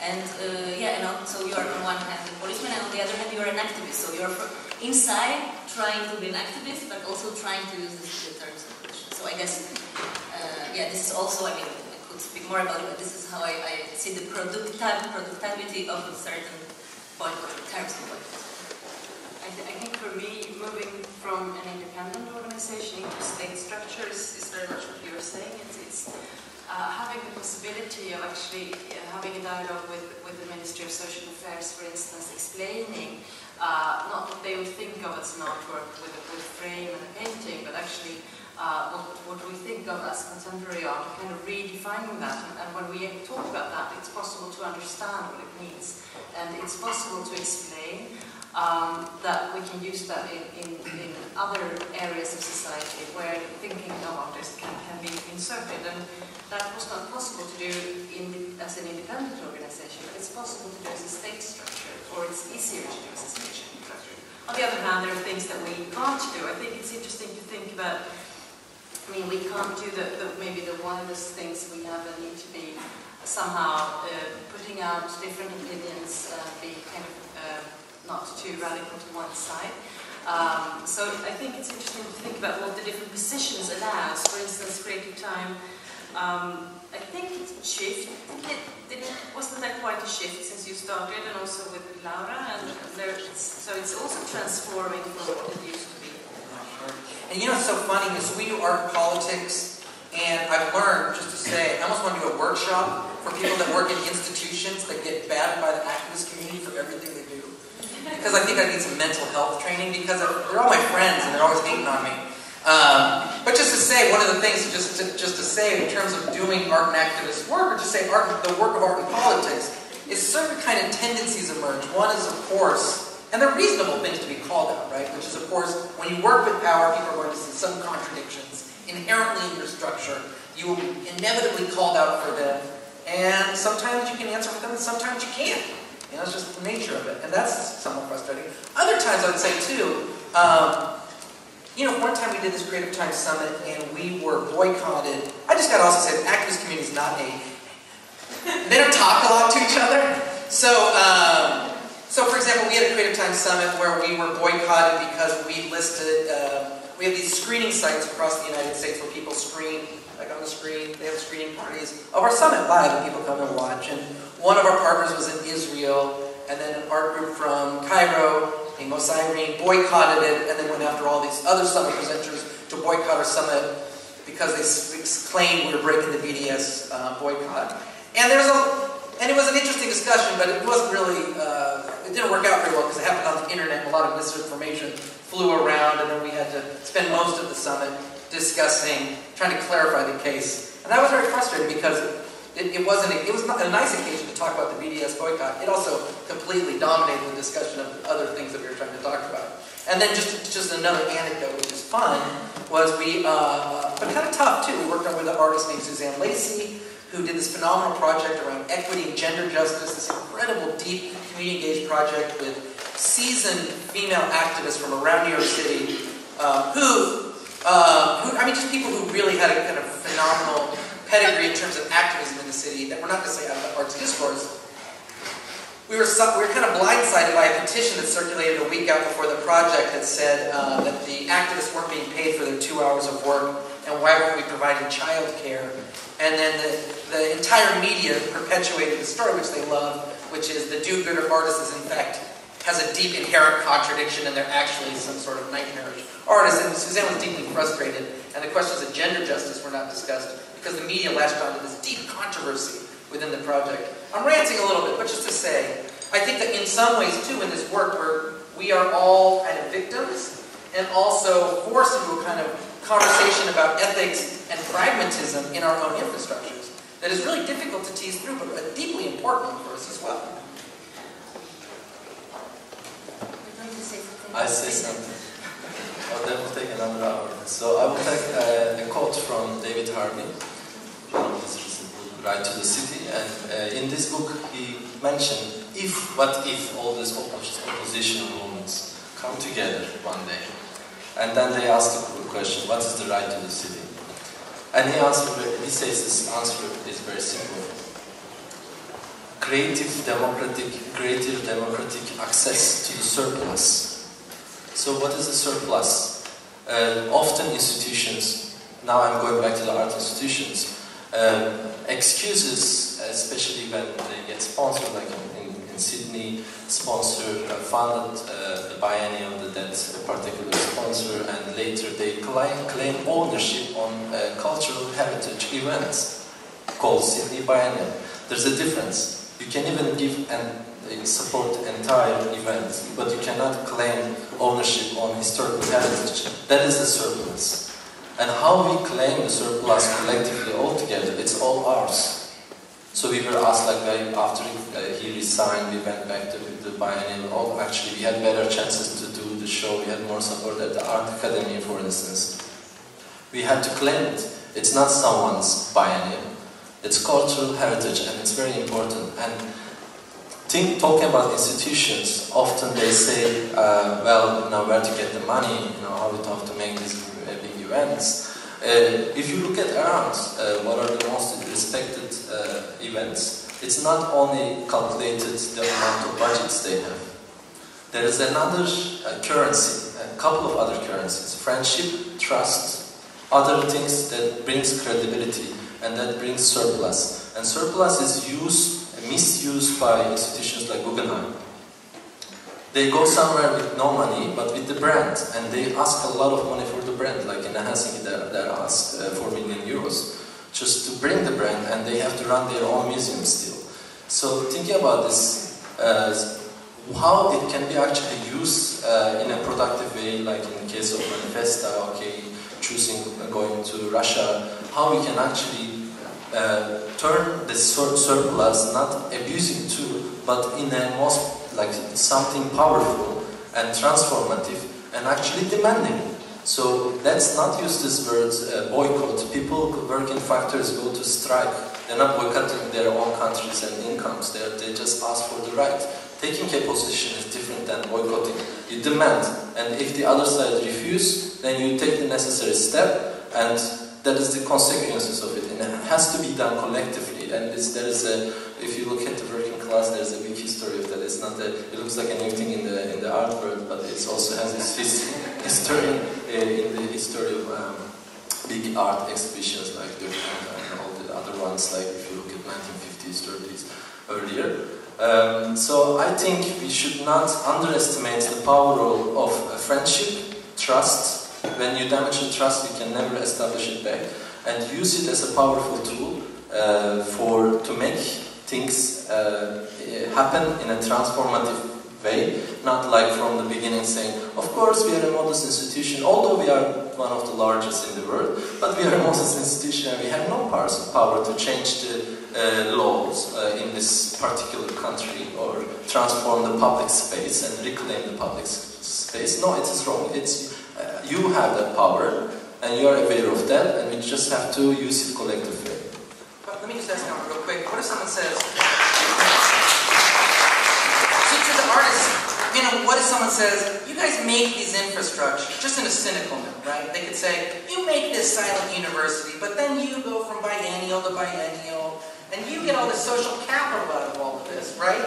And uh, yeah, you know, so you are on one hand a policeman, and on the other hand you are an activist. So you are inside trying to be an activist, but also trying to use the terms of position. So I guess, uh, yeah, this is also, I mean, I could speak more about it, but this is how I, I see the productive productivity of a certain point of terms of position. I, th I think for me, moving from an independent organization into state structures is very much what you were saying. It's, it's Uh, having the possibility of actually uh, having a dialogue with, with the Ministry of Social Affairs, for instance, explaining uh, not what they would think of as an artwork with a with frame and a painting, but actually uh, what, what we think of as contemporary art, kind of redefining that. And, and when we talk about that, it's possible to understand what it means. And it's possible to explain um, that we can use that in, in, in other areas of society where thinking of artists can, can be inserted. And, that was not possible to do in, as an independent organisation, but it's possible to do as a state structure, or it's easier to do as a state structure. On the other hand, there are things that we can't do. I think it's interesting to think about, I mean, we can't do the, the, maybe the wildest things we have that need to be somehow uh, putting out different opinions, uh, be kind of uh, not too radical to one side. Um, so I think it's interesting to think about what the different positions allows. For instance, Creative Time, Um, I think it shifted, it, it wasn't that quite a shift since you started, and also with Laura, and there, so it's also transforming from what it used to be. And you know what's so funny is we do art politics, and I've learned, just to say, I almost want to do a workshop for people that work in institutions that get battered by the activist community for everything they do. Because I think I need some mental health training, because they're all my friends and they're always hating on me. Um, but just to say, one of the things just to, just to say in terms of doing art and activist work, or to say art, the work of art and politics, is certain kind of tendencies emerge. One is, of course, and they're reasonable things to be called out, right? Which is, of course, when you work with power, people are going to see some contradictions inherently in your structure. You will be inevitably called out for them, and sometimes you can answer for them, and sometimes you can't. You know, it's just the nature of it, and that's somewhat frustrating. Other times, I would say, too, um, you know, one time we did this Creative Time Summit and we were boycotted. I just got to also say the activist community is not native. They don't talk a lot to each other. So, um, so for example, we had a Creative Time Summit where we were boycotted because we listed, uh, we have these screening sites across the United States where people screen, like on the screen, they have screening parties of our summit live and people come and watch. And one of our partners was in Israel, and then an art group from Cairo, Amos Irene, boycotted it, and then went after all these other summit presenters to boycott our summit because they claimed we were breaking the B D S uh, boycott. And there's a, and it was an interesting discussion, but it wasn't really, uh, it didn't didn't work out very well because it happened on the internet, and a lot of misinformation flew around, and then we had to spend most of the summit discussing, trying to clarify the case. And that was very frustrating because it, it wasn't, a, it was not a nice occasion to talk about the B D S boycott. It also completely dominated the discussion of other things that we were trying to talk about. And then just, just another anecdote, which is fun, was we, uh, but kind of tough too, we worked on with an artist named Suzanne Lacey, who did this phenomenal project around equity and gender justice, this incredible deep community-engaged project with seasoned female activists from around New York City, uh, who, uh, who, I mean, just people who really had a kind of phenomenal pedigree in terms of activism in the city that were not necessarily out of the arts discourse. We were, we were kind of blindsided by a petition that circulated a week out before the project that said uh, that the activists weren't being paid for their two hours of work, and why weren't we providing child care? And then the, the entire media perpetuated the story, which they love, which is the do-gooder artist is, in fact, has a deep inherent contradiction, and they're actually some sort of nightmarish artist. And Suzanne was deeply frustrated, and the questions of gender justice were not discussed because the media latched onto this deep controversy within the project. I'm ranting a little bit, but just to say, I think that in some ways, too, in this work, where we are all kind of victims and also forced into a kind of conversation about ethics and pragmatism in our own infrastructures that is really difficult to tease through, but deeply important for us as well. You're going to say something? I say something. Oh, that will take another hour. So I will take uh, a quote from David Harvey, one of his recent books, Right to the City. And uh, in this book, he mentioned, if, what if all these opposition movements come together one day? And then they ask the question, what is the right to the city? And he, answered, he says this answer is very simple. Creative democratic, creative democratic access to the surplus. So what is the surplus? Uh, often institutions, now I'm going back to the art institutions, uh, excuses, especially when they get sponsored, like in, in Sydney, sponsored, uh, funded uh, the biennial, the that particular sponsor, and later they claim, claim ownership on uh, cultural heritage events called Sydney Biennial. There's a difference. You can even give and uh, support entire events, but you cannot claim ownership on historical heritage. That is a surplus. And how we claim the surplus collectively all together, it's all ours. So we were asked, like, after he resigned, we went back to the biennial. Oh, actually, we had better chances to do the show. We had more support at the Art Academy, for instance. We had to claim it. It's not someone's biennial. It's cultural heritage, and it's very important. And think, talking about institutions, often they say, uh, well, you know, where to get the money, you know, how we have to make these big events. Uh, if you look at around uh, what are the most respected uh, events, it's not only calculated the amount of budgets they have. There is another uh, currency, a couple of other currencies, friendship, trust, other things that brings credibility and that brings surplus. And surplus is used, misused by institutions like Guggenheim. They go somewhere with no money, but with the brand, and they ask a lot of money for the brand. Like in Helsinki, they're, they're asked uh, four million euros just to bring the brand, and they have to run their own museum still. So thinking about this, uh, how it can be actually used uh, in a productive way, like in the case of Manifesta, okay, choosing going to Russia, how we can actually uh, turn the sur surplus, not abusing too, but in a most like something powerful and transformative and actually demanding. So let's not use this word uh, boycott. People who work in factories go to strike. They're not boycotting their own countries and incomes. They're, they just ask for the right. Taking a position is different than boycotting. You demand, and if the other side refuses, then you take the necessary step, and that is the consequences of it. And it has to be done collectively. And it's, there is a, if you look at the working class, there's a big history of that. It's not that it looks like a new thing in the in the art world, but it also has its history uh, in the history of um, big art exhibitions like the and all the other ones. Like if you look at nineteen fifties, thirties, earlier. Um, so I think we should not underestimate the power of friendship, trust. When you damage the trust, you can never establish it back, and use it as a powerful tool uh, for to make things uh, happen in a transformative way, not like from the beginning saying, of course we are a modest institution, although we are one of the largest in the world, but we are a modest institution and we have no power to change the uh, laws uh, in this particular country or transform the public space and reclaim the public space. No, it is wrong. It's, uh, you have that power and you are aware of that and we just have to use it collectively. But let me just ask now real quick, what if someone says... artists, you know, what if someone says, you guys make these infrastructures, just in a cynical note, right? They could say, you make this silent university, but then you go from biennial to biennial, and you get all the social capital out of all of this, right?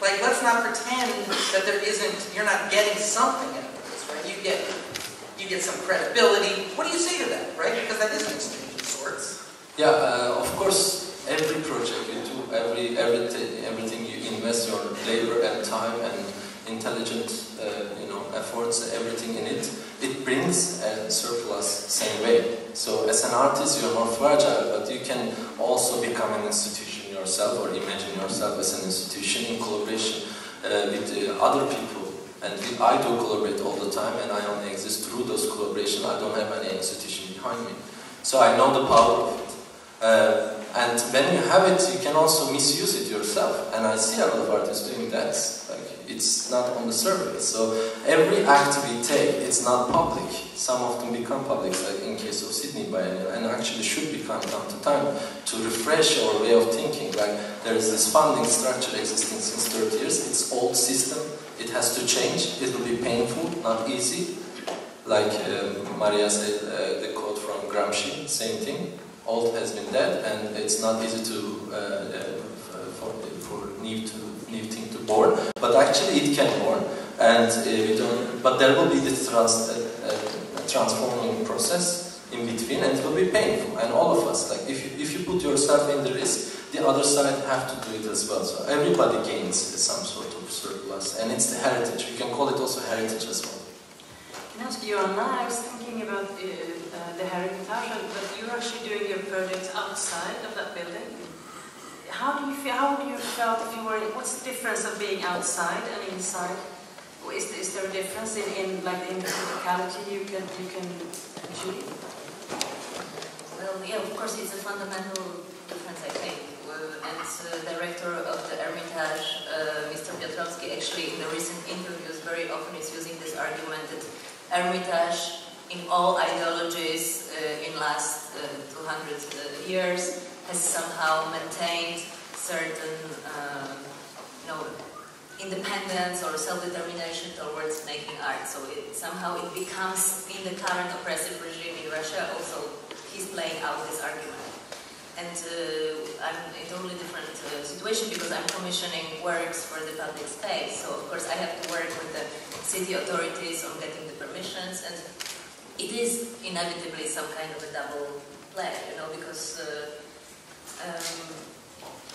Like, let's not pretend that there isn't, you're not getting something out of this, right? You get, you get some credibility. What do you say to that, right? Because that is an exchange of sorts. Yeah, uh, of course, every project you do, every, everything, everything you invest your labor and time and intelligent, uh, you know, efforts, everything in it, it brings a surplus same way. So as an artist, you're more fragile, but you can also become an institution yourself or imagine yourself as an institution in collaboration uh, with uh, other people. And I do collaborate all the time, and I only exist through those collaborations. I don't have any institution behind me. So I know the power of it. Uh, And when you have it, you can also misuse it yourself. And I see a lot of artists doing that. Like, it's not on the surface. So every act we take, it's not public. Some of them become public, like in case of Sydney Biennial, and actually should become time to time to refresh our way of thinking. Like, there is this funding structure existing since thirty years. It's old system. It has to change. It will be painful, not easy. Like um, Maria said, uh, the quote from Gramsci, same thing. Old has been dead, and it's not easy to uh, uh, for, for new to new thing to born. But actually, it can born, and uh, we don't. But there will be this trans, uh, uh, transforming process in between, and it will be painful. And all of us, like if you, if you put yourself in the risk, the other side have to do it as well. So everybody gains some sort of surplus, and it's the heritage. We can call it also heritage as well. Can I ask you, Anna? I was thinking about Uh... Uh, the Heritage, but you're actually doing your projects outside of that building. How do you feel? How would you felt if you were? What's the difference of being outside and inside? Is there, is there a difference in, in like in the physicality you can you can achieve? Well, yeah, of course, it's a fundamental difference, I think. And the director of the Hermitage, uh, Mister Piotrowski, actually in the recent interviews, very often is using this argument that Hermitage, in all ideologies uh, in last uh, two hundred years, has somehow maintained certain um, you know, independence or self-determination towards making art. So it, somehow it becomes, in the current oppressive regime in Russia, also he's playing out this argument. And uh, I'm in a totally different uh, situation because I'm commissioning works for the public space. So of course I have to work with the city authorities on getting the permissions, and it is inevitably some kind of a double play, you know, because uh, um,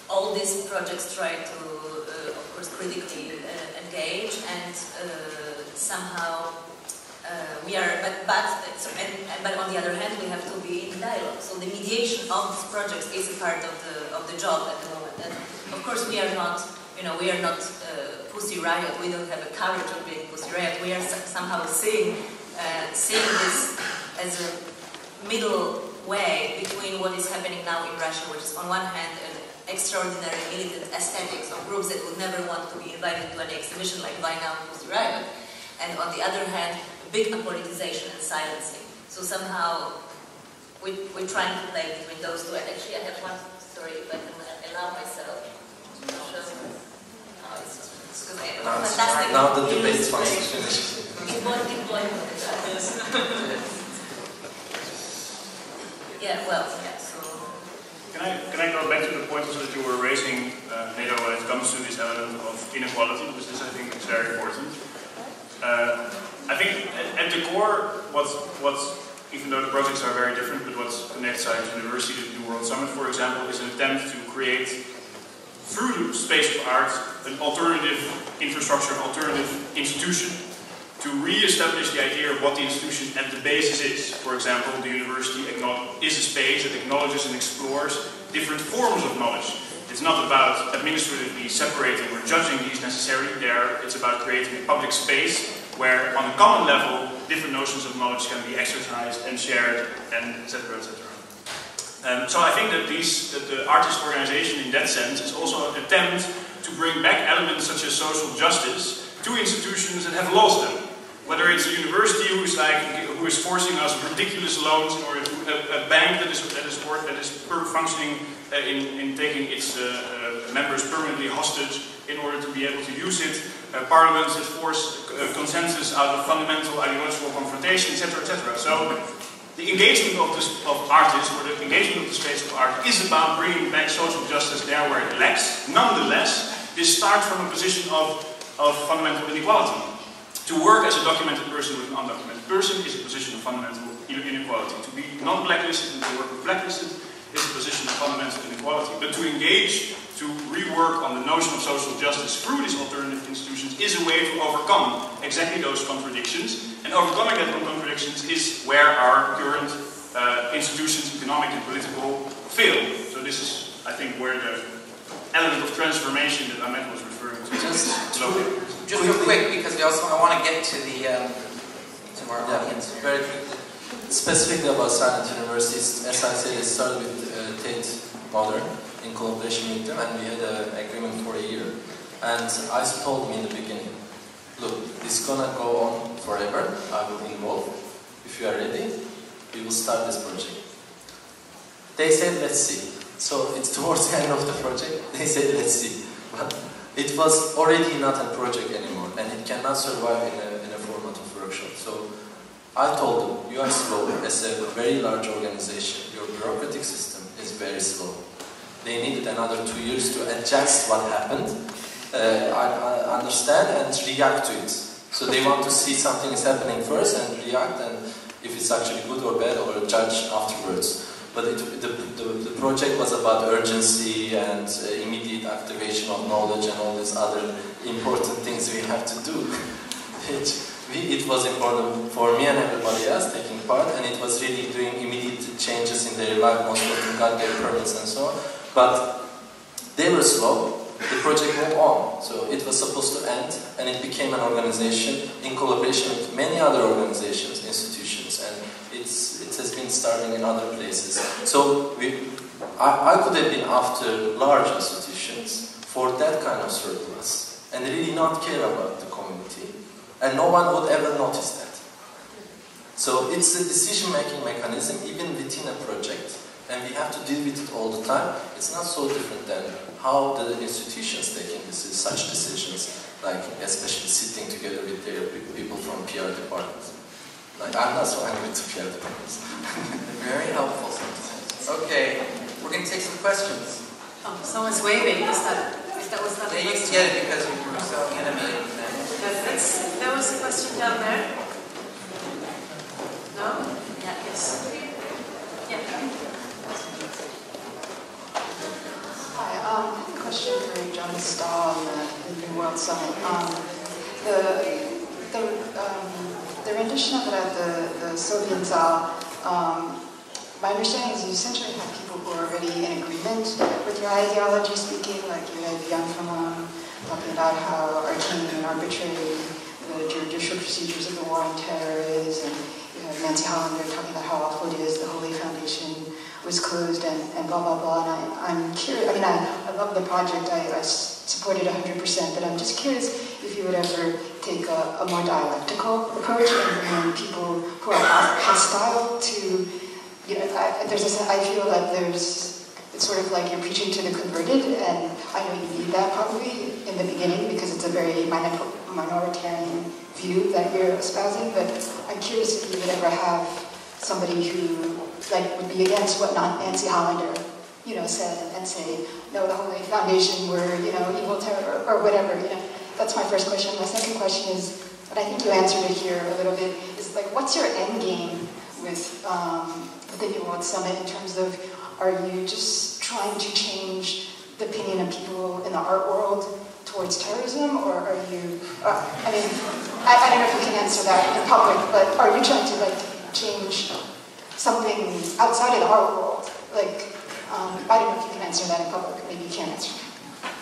all these projects try to, uh, of course, critically uh, engage, and uh, somehow uh, we are, but but, so, and, but on the other hand, we have to be in dialogue. So the mediation of these projects is a part of the of the job at the moment. And of course, we are not, you know, we are not uh, pussy riot. We don't have a courage of being pussy riot. We are somehow seeing. Uh, seeing this as a middle way between what is happening now in Russia, which is on one hand an extraordinary militant aesthetics of groups that would never want to be invited to an exhibition like Buy Now, Pussy Riot, and on the other hand, big apoliticization and silencing. So somehow we, we're trying to play between those two. And actually, I have one story, if I can allow myself to show you. Oh, it's just, I, it was fantastic. Now the debate is finished. Yeah, well, yeah, so... Can I, can I go back to the point also that you were raising, uh, Nato, when it comes to this element of inequality, because this, I think, is very important. Uh, I think, at, at the core, what's, what's, even though the projects are very different, but what connects Science University to the New World Summit, for example, is an attempt to create, through the space of art, an alternative infrastructure, an alternative institution, to re-establish the idea of what the institution at the basis is. For example, the university is a space that acknowledges and explores different forms of knowledge. It's not about administratively separating or judging these necessarily. There, it's about creating a public space where, on a common level, different notions of knowledge can be exercised and shared, and et cetera, et cetera. Um, so I think that, these, that the artist organization, in that sense, is also an attempt to bring back elements such as social justice to institutions that have lost them. Whether it's a university who is like who is forcing us ridiculous loans, or a, a bank that is that is that is functioning in in taking its uh, uh, members permanently hostage in order to be able to use it, uh, parliaments that force uh, consensus out of fundamental ideological confrontation, et cetera, et cetera. So. The engagement of, this, of artists, or the engagement of the space of art, is about bringing back social justice there where it lacks. Nonetheless, this starts from a position of, of fundamental inequality. To work as a documented person with an undocumented person is a position of fundamental inequality. To be non-blacklisted and to work with blacklisted is a position of fundamental inequality. But to engage, to rework on the notion of social justice through these alternative institutions is a way to overcome exactly those contradictions. And overcoming that contradictions is where our current uh, institutions, economic and political, fail. So this is, I think, where the element of transformation that Ahmet was referring to just is located. Just real quick, because we also, I want to get to the um, to our audience very quickly. Specifically about Silent Universities, as I said, it started with uh, Tate Modern in collaboration with them, and we had an agreement for a year. And I told him in the beginning, look, this is gonna go on forever. I will involve. If you are ready, we will start this project. They said, let's see. So it's towards the end of the project. They said, let's see. But it was already not a project anymore, and it cannot survive in a, in a format of workshop. So I told them, you are slow as a very large organization. Your bureaucratic system is very slow. They needed another two years to adjust what happened, uh, I, I understand, and react to it. So they want to see something is happening first and react, and if it's actually good or bad, or judge afterwards. But it, the, the, the project was about urgency and uh, immediate activation of knowledge and all these other important things we have to do. it, we, it was important for me and everybody else taking part, and it was really doing immediate changes in their life. Most of them got their permits and so on. But they were slow. The project moved on, so it was supposed to end, and it became an organization in collaboration with many other organizations, institutions, and it's, it has been starting in other places. So we, I, I could have been after large institutions for that kind of surplus, and really not care about the community, and no one would ever notice that. So it's a decision-making mechanism, even within a project, and we have to deal with it all the time. It's not so different than how the institutions taking this, such decisions, like especially sitting together with their people from P R departments. Like, I'm not so angry with P R departments. Very helpful sometimes. Okay, we're going to take some questions. Oh, someone's waving. Is that, if that was not yeah, a question? You get it because you were so animated. That, that's, that was a question down there. No? Yeah, yes. Yeah. Hi, um, I have a question for Jonas Staal on the New World Summit. Um, the the, um, the rendition of it at the, the Sophiensæle, um, my understanding is you essentially have people who are already in agreement with your ideology speaking, like you had Jan van Loon talking about how arcane and arbitrary the judicial procedures of the war on terror is, and you know, Nancy Hollander talking about how awful it is, the Holy Foundation was closed, and, and blah, blah, blah, and I, I'm curious, I mean, I, I love the project, I, I support it one hundred percent, but I'm just curious if you would ever take a, a more dialectical approach and bring people who are hostile to, you know, I, there's this, I feel like there's, it's sort of like you're preaching to the converted, and I know you need that probably in the beginning, because it's a very minor, minoritarian view that you're espousing, but I'm curious if you would ever have somebody who like would be against what Nancy Hollander, you know, said, and say, no, the Holy Foundation were, you know, evil terror, or whatever, you know. That's my first question. My second question is, and I think you answered it here a little bit, is like, what's your end game with um, the New World Summit in terms of, are you just trying to change the opinion of people in the art world towards terrorism, or are you, uh, I mean, I, I don't know if you can answer that in public, but are you trying to like change something outside of the art world, like Um, I don't know if you can answer that in public. Maybe you can't answer that.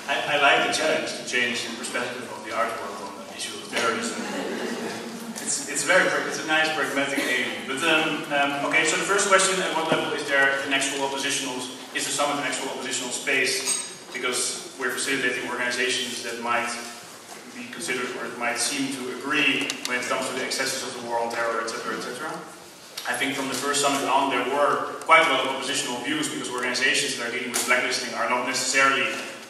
I, I like the challenge to change the perspective of the artwork on the issue of terrorism. It's, it's very, it's a nice pragmatic aim. But um, um, okay, so the first question: at what level is there an actual oppositional? Is the summit an actual oppositional space? Because we're facilitating organizations that might be considered or it might seem to agree when it comes to the excesses of the war on terror, et cetera, et cetera. I think from the first summit on, there were quite a lot of oppositional views because organizations that are dealing with blacklisting are not necessarily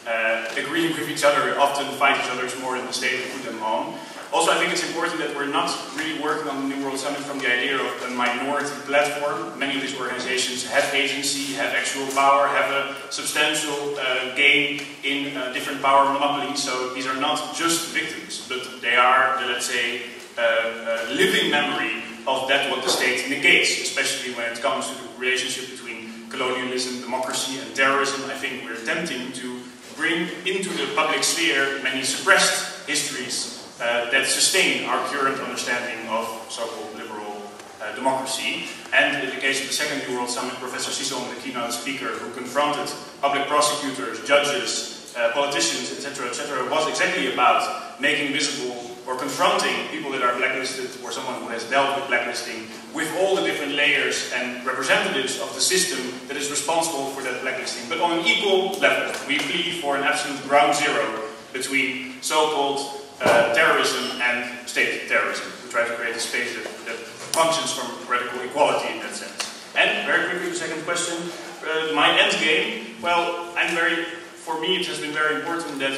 Uh, agreeing with each other, often fight each other more than the state put them on. Also, I think it's important that we're not really working on the New World Summit from the idea of a minority platform. Many of these organizations have agency, have actual power, have a substantial uh, gain in uh, different power monopolies. So these are not just victims, but they are, let's say, uh, a living memory of that what the state negates, especially when it comes to the relationship between colonialism, democracy, and terrorism. I think we're attempting to bring into the public sphere many suppressed histories uh, that sustain our current understanding of so-called liberal uh, democracy. And in the case of the Second New World Summit, Professor Sison, the keynote speaker, who confronted public prosecutors, judges, uh, politicians, et cetera, et cetera, was exactly about making visible or confronting people that are blacklisted or someone who has dealt with blacklisting with all the different layers and representatives of the system that is responsible for that blacklisting, but on an equal level. We plead for an absolute ground zero between so-called uh, terrorism and state terrorism. We try to create a space that, that functions from radical equality in that sense. And, very quickly, the second question, uh, my end game. Well, I'm very, for me it has been very important that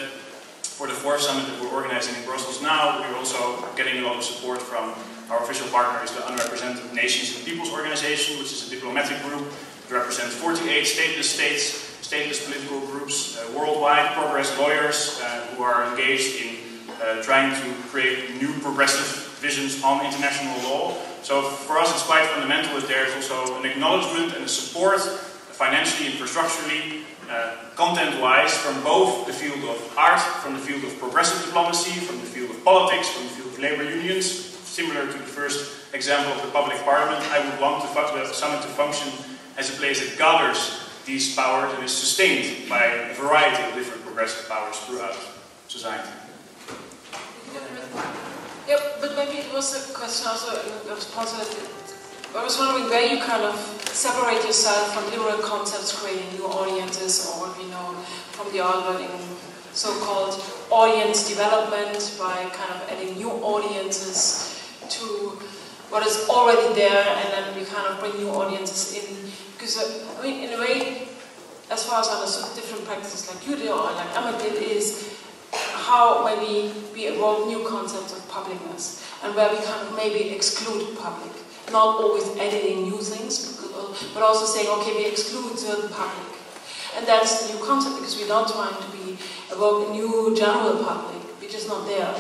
for the fourth summit that we're organizing in Brussels now, we're also getting a lot of support from our official partners, the Unrepresented Nations and Peoples Organization, which is a diplomatic group that represents forty-eight stateless states, stateless political groups uh, worldwide, progress lawyers uh, who are engaged in uh, trying to create new progressive visions on international law. So for us it's quite fundamental that there's also an acknowledgement and a support financially, infrastructurally, Uh, content-wise, from both the field of art, from the field of progressive diplomacy, from the field of politics, from the field of labor unions, similar to the first example of the public parliament. I would want the summit to function as a place that gathers these powers and is sustained by a variety of different progressive powers throughout society. Yeah, but maybe it was a question also in response to. I was wondering where you kind of separate yourself from liberal concepts, creating new audiences, or what we know from the art world in so-called audience development by kind of adding new audiences to what is already there, and then we kind of bring new audiences in. Because, I mean, in a way, as far as I understood, different practices like you did or like Ahmet did is how maybe we evolve new concepts of publicness, and where we kind of maybe exclude public. Not always editing new things, but also saying, okay, we exclude the public. And that's the new concept, because we're not trying to be about a new general public, we're just not there.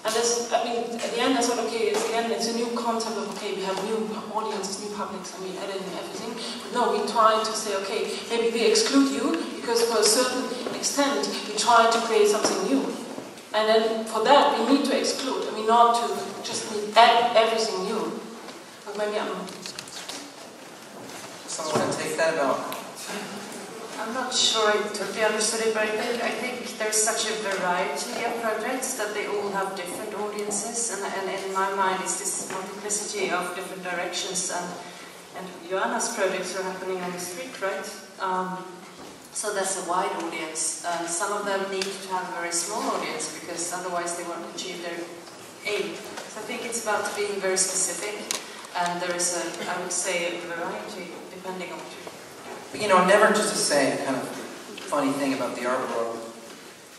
And that's, I mean, at the end I thought, okay, it's, again, it's a new concept of, okay, we have new audiences, new publics, and we edit and everything. But no, we're trying to say, okay, maybe we exclude you, because for a certain extent, we try to create something new. And then for that, we need to exclude, I mean, not to just add everything new. Maybe I'm not. Someone want to take that out? I'm not sure I totally understood it, but I think, I think there's such a variety of projects that they all have different audiences, and, and in my mind it's this multiplicity of different directions, and, and Joanna's projects are happening on the street, right? Um, so that's a wide audience. Uh, some of them need to have a very small audience, because otherwise they won't achieve their aim. So I think it's about being very specific. And there is a, I would say, a variety depending on what you. You know, never just to say a kind of funny thing about the art world.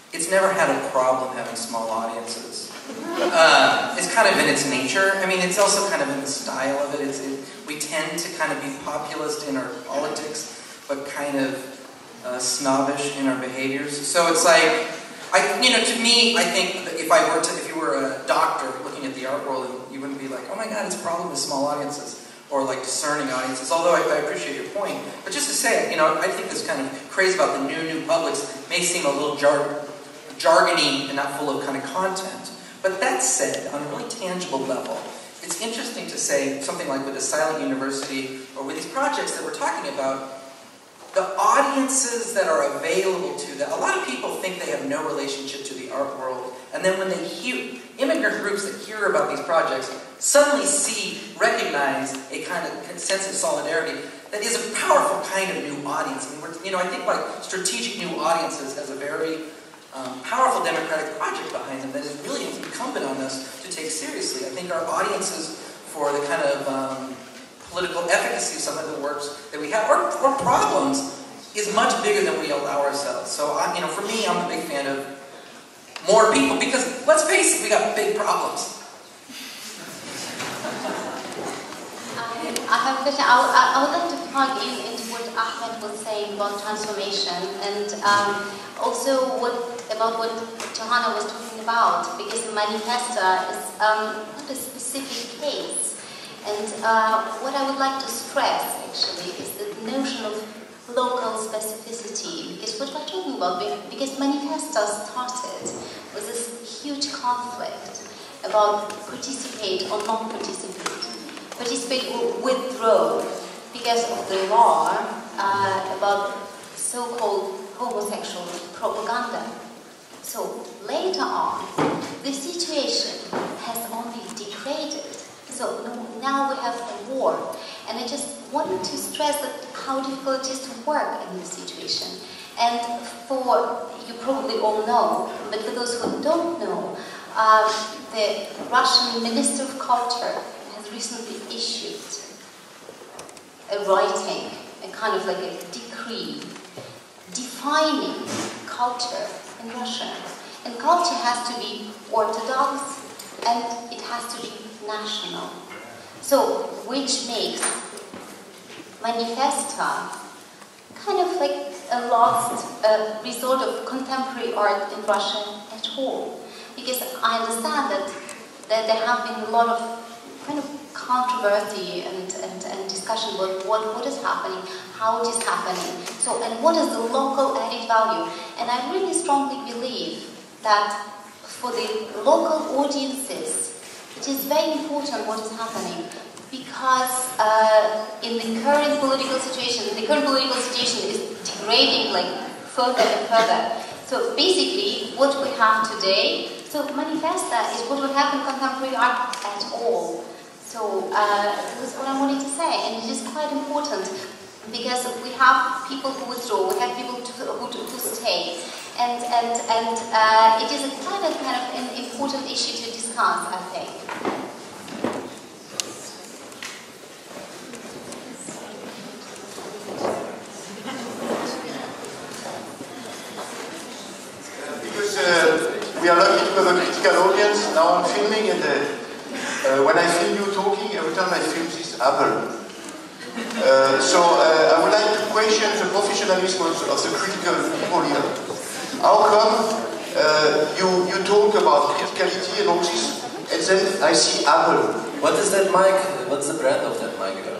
It's never had a problem having small audiences. Uh, it's kind of in its nature. I mean, it's also kind of in the style of it. It's, it we tend to kind of be populist in our politics, but kind of uh, snobbish in our behaviors. So it's like, I, you know, to me, I think if I were to, if you were a doctor looking at the art world, you wouldn't be like, oh my god, it's a problem with small audiences, or like discerning audiences, although I, I appreciate your point. But just to say, you know, I think this kind of craze about the new, new publics may seem a little jar jargony and not full of kind of content. But that said, on a really tangible level, it's interesting to say something like with the Silent University, or with these projects that we're talking about, the audiences that are available to them. A lot of people think they have no relationship to the art world, and then when they hear, immigrant groups that hear about these projects suddenly see, recognize a kind of sense of solidarity that is a powerful kind of new audience. I mean, we're, you know, I think like strategic new audiences has a very um, powerful democratic project behind them that is really incumbent on us to take seriously. I think our audiences for the kind of um, political efficacy of some of the works that we have, or, or problems, is much bigger than we allow ourselves. So, I, you know, for me, I'm a big fan of more people, because let's face it, we got big problems. I, I have a question. I, I, I would like to plug in into what Ahmet was saying about transformation, and um, also what, about what Johanna was talking about, because the manifesto is um, not a specific case. And uh, what I would like to stress, actually, is the notion of local specificity, because what we're talking about, because Manifesto started with this huge conflict about participate or not participate, participate or withdraw because of the war uh, about so-called homosexual propaganda. So later on, the situation has only degraded. So now we have a war, and I just wanted to stress that how difficult it is to work in this situation. And for, you probably all know, but for those who don't know, um, the Russian Minister of Culture has recently issued a writing, a kind of like a decree, defining culture in Russia. And culture has to be orthodox, and it has to be national. So, which makes Manifesto kind of like a lost uh, resort of contemporary art in Russia at all. Because I understand that, that there have been a lot of kind of controversy and, and, and discussion about what, what is happening, how it is happening, so, and what is the local added value. And I really strongly believe that for the local audiences, it is very important what is happening, because uh, in the current political situation, the current political situation is degrading like further and further. So basically, what we have today, so Manifesto is what would happen in contemporary art at all. So uh, that's what I wanted to say, and it is quite important, because we have people who withdraw, we have people who, who, who stay, and and and uh, it is a kind of kind of an important issue to discuss, I think. We are lucky to have a critical audience. Now I'm filming, and uh, uh, when I film you talking, every time I film this Apple. Uh, so uh, I would like to question the professionalism of the critical people here. How come uh, you you talk about criticality and all this, and then I see Apple? What is that mic? What's the brand of that mic? Yeah,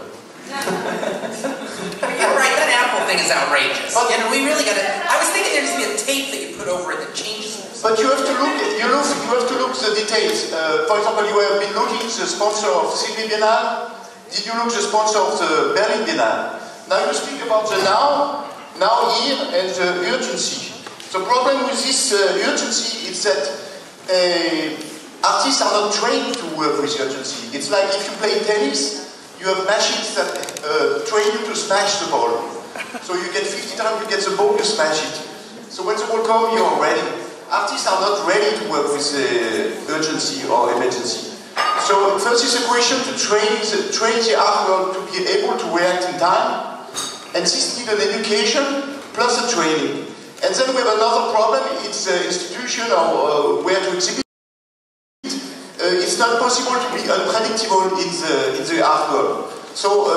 right. That Apple thing is outrageous. But, you know, we really got to. I was thinking there needs to be a tape that you put over it that changes. But you have to look. At, you, look you have to look the details. Uh, for example, you have been looking the sponsor of Sydney Biennale. Did you look the sponsor of the Berlin Biennale? Now you speak about the now, now here, and the urgency. The problem with this uh, urgency is that uh, artists are not trained to work with urgency. It's like if you play tennis, you have machines that uh, train you to smash the ball. So you get fifty times, you get the ball, you smash it. So when the ball comes, you are ready. Artists are not ready to work with uh, urgency or emergency. So first is a question to train the, train the art world to be able to react in time, and this needs an education plus a training. And then we have another problem, it's the institution or uh, where to exhibit. Uh, it's not possible to be unpredictable in the, in the art world. So uh,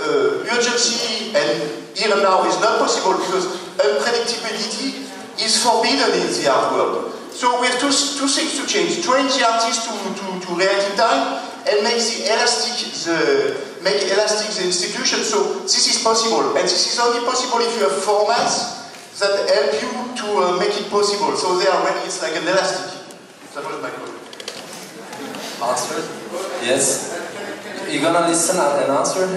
uh, urgency and here and now is not possible because unpredictability is forbidden in the art world. So we have two, two things to change. Train the artist to, to, to react in time and make the elastic the make elastic the institution. So this is possible. And this is only possible if you have formats that help you to uh, make it possible. So they are ready, it's like an elastic. That was my question. Answer? Yes? You're gonna listen and answer?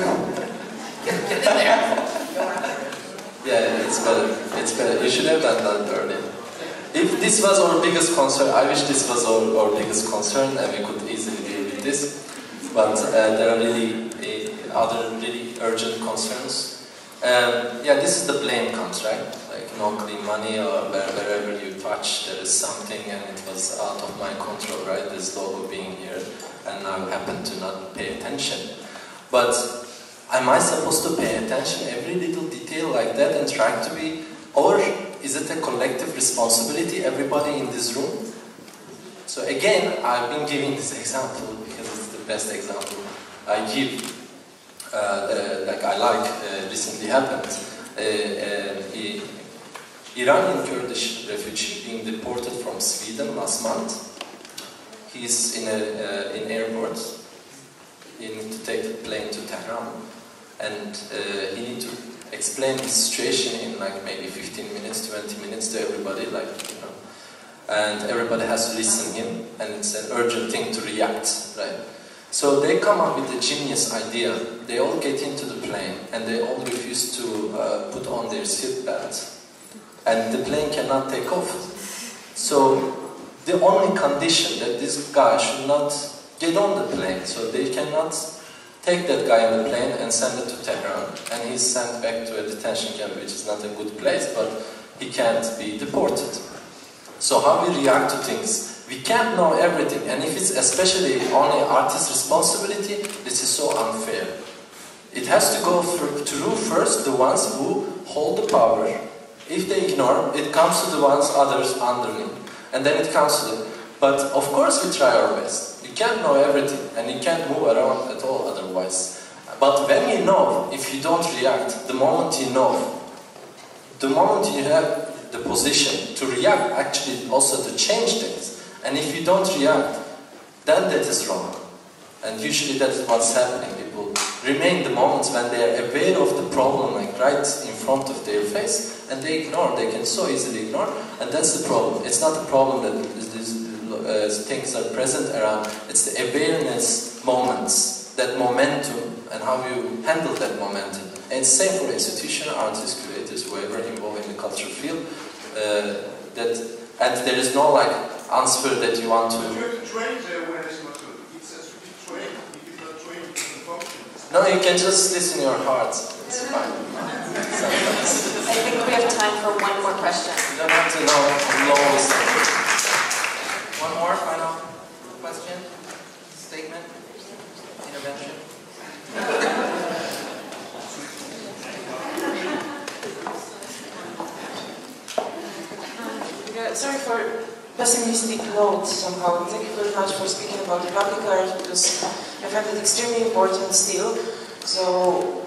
Get in there. Yeah, it's better. It's better. We should have done that earlier. If this was our biggest concern, I wish this was our, our biggest concern, and we could easily deal with this. But uh, there are really uh, other really urgent concerns. Um, yeah, this is the blame comes, right? Like no clean money, or wherever you touch, there is something, and it was out of my control, right? This logo being here, and now I happen to not pay attention. But am I supposed to pay attention every little detail like that and try to be, or is it a collective responsibility, everybody in this room? So again, I've been giving this example because it's the best example I give. Uh, the, like I like uh, recently happened. Uh, uh, Iranian Kurdish refugee being deported from Sweden last month. He's in a uh, in airport. He needs to take the plane to Tehran, and uh, he needs to explain his situation in like maybe fifteen minutes, twenty minutes to everybody, like, you know, and everybody has to listen to him, and it's an urgent thing to react, right? So they come up with a genius idea. They all get into the plane, and they all refuse to uh, put on their seatbelt, and the plane cannot take off. So the only condition that this guy should not get on the plane, so they cannot take that guy on the plane and send it to Tehran, and he's sent back to a detention camp, which is not a good place, but he can't be deported. So how we react to things? We can't know everything, and if it's especially only artist's responsibility, this is so unfair. It has to go through first the ones who hold the power. If they ignore, it comes to the ones others underneath, and then it comes to them. But of course we try our best. You can't know everything, and you can't move around at all otherwise. But when you know, if you don't react, the moment you know, the moment you have the position to react, actually also to change things. And if you don't react, then that is wrong. And usually that is what's happening. People remain the moments when they are aware of the problem, like right in front of their face, and they ignore. They can so easily ignore, and that's the problem. It's not the problem that is. Uh, things are present around, it's the awareness moments, that momentum, and how you handle that momentum. And it's same for institutional artists, creators, whoever involved in the cultural field. Uh, that and there is no like answer that you want to. No, you can just listen your heart. It's fine. I think we have time for one more question. You don't have to know. No, one more final question, statement, intervention. Yeah, sorry for pessimistic note somehow. Thank you very much for speaking about public art, because I find it extremely important still. So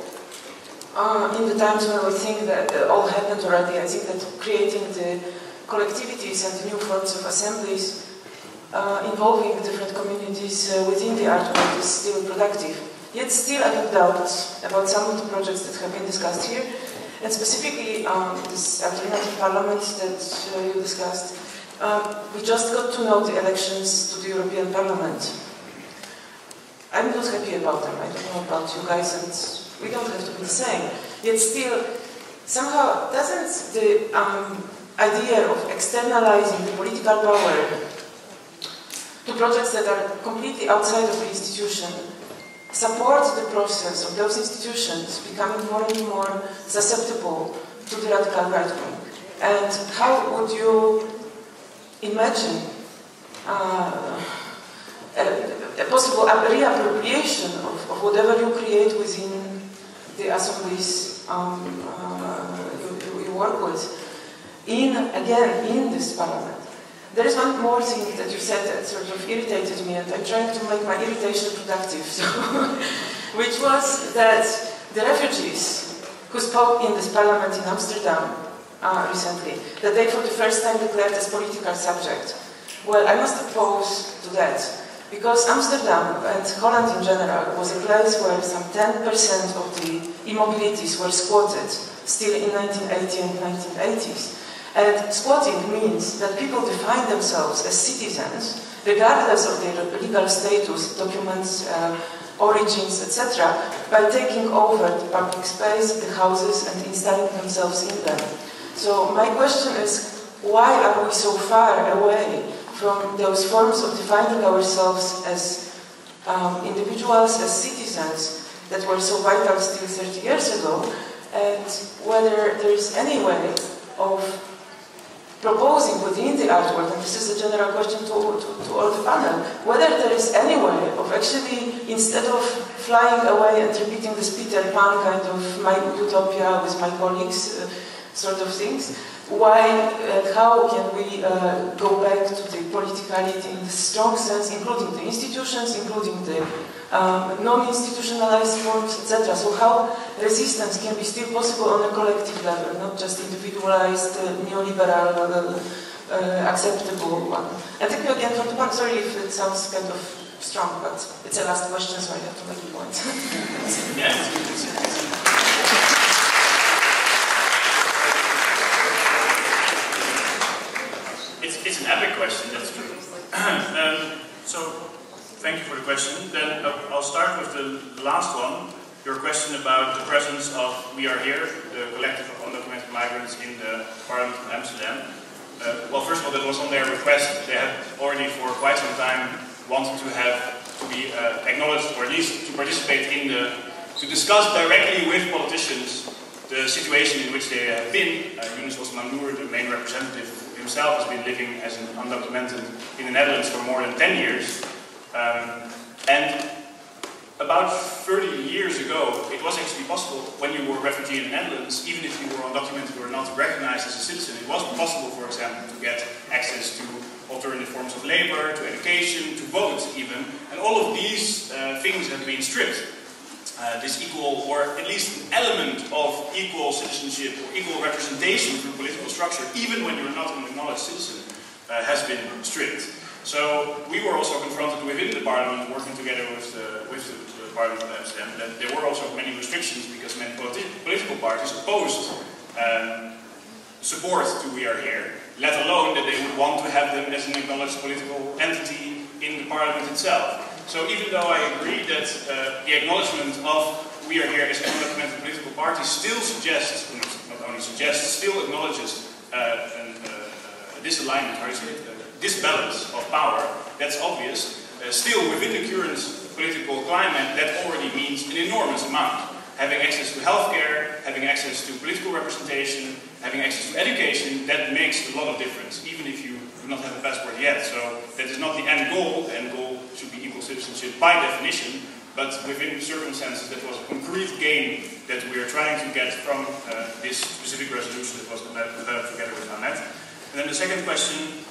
uh, in the times when we think that uh, all happened already, I think that creating the collectivities and the new forms of assemblies Uh, involving different communities uh, within the art world is still productive. Yet still I have doubts about some of the projects that have been discussed here, and specifically um, this alternative parliament that uh, you discussed. Uh, we just got to know the elections to the European Parliament. I'm not happy about them. I don't know about you guys, and we don't have to be the same. Yet still, somehow, doesn't the um, idea of externalizing the political power to projects that are completely outside of the institution support the process of those institutions becoming more and more susceptible to the radical right-wing? And how would you imagine uh, a, a possible reappropriation of, of whatever you create within the assemblies um, uh, you, you work with, in, again, in this parliament? There is one more thing that you said that sort of irritated me, and I'm trying to make my irritation productive, so which was that the refugees who spoke in this parliament in Amsterdam uh, recently, that they for the first time declared as political subject. Well, I must oppose to that, because Amsterdam and Holland in general was a place where some ten percent of the immobilities were squatted still in nineteen eighty and nineteen eighties. And squatting means that people define themselves as citizens, regardless of their legal status, documents, uh, origins, et cetera, by taking over the public space, the houses, and installing themselves in them. So my question is, why are we so far away from those forms of defining ourselves as um, individuals, as citizens, that were so vital still thirty years ago, and whether there is any way of proposing within the art world, and this is a general question to, to, to all the panel, whether there is any way of actually, instead of flying away and repeating this Peter Pan kind of my utopia with my colleagues uh, sort of things, why and how can we uh, go back to the politicality in the strong sense, including the institutions, including the um, non-institutionalized forms, et cetera. So how resistance can be still possible on a collective level, not just individualized, uh, neoliberal, uh, uh, acceptable one. And thank you again for the one. Sorry if it sounds kind of strong, but it's a last question, so I have to make a point. Yes. It's, it's an epic question, that's true. um, so, thank you for the question. Then uh, I'll start with the last one, your question about the presence of We Are Here, the collective of undocumented migrants in the Parliament of Amsterdam. Uh, well, first of all, that was on their request. They had already for quite some time wanted to have to be uh, acknowledged, or at least to participate in the, to discuss directly with politicians the situation in which they have been. Uh, Yunus Osman Noor, the main representative himself, has been living as an undocumented in the Netherlands for more than ten years. Um, and about thirty years ago, it was actually possible, when you were a refugee in the Netherlands, even if you were undocumented or not recognized as a citizen, it was possible, for example, to get access to alternative forms of labor, to education, to vote even. And all of these uh, things have been stripped. Uh, this equal, or at least an element of equal citizenship or equal representation from political structure, even when you're not an acknowledged citizen, uh, has been stripped. So we were also confronted within the Parliament, working together with, uh, with the, the Parliament of Amsterdam, that there were also many restrictions because many politi political parties opposed um, support to We Are Here, let alone that they would want to have them as an acknowledged political entity in the Parliament itself. So even though I agree that uh, the acknowledgement of We Are Here as an undocumented political party still suggests, not only suggests, still acknowledges uh, an, uh, a disalignment, or a disbalance of power, that's obvious, uh, still within the current political climate, that already means an enormous amount. Having access to healthcare, having access to political representation, having access to education, that makes a lot of difference, even if you do not have a passport yet. So that is not the end goal. The end goal should be equal citizenship by definition, but within circumstances that was a concrete gain that we are trying to get from uh, this specific resolution that was developed together with Ahmet. And then the second question,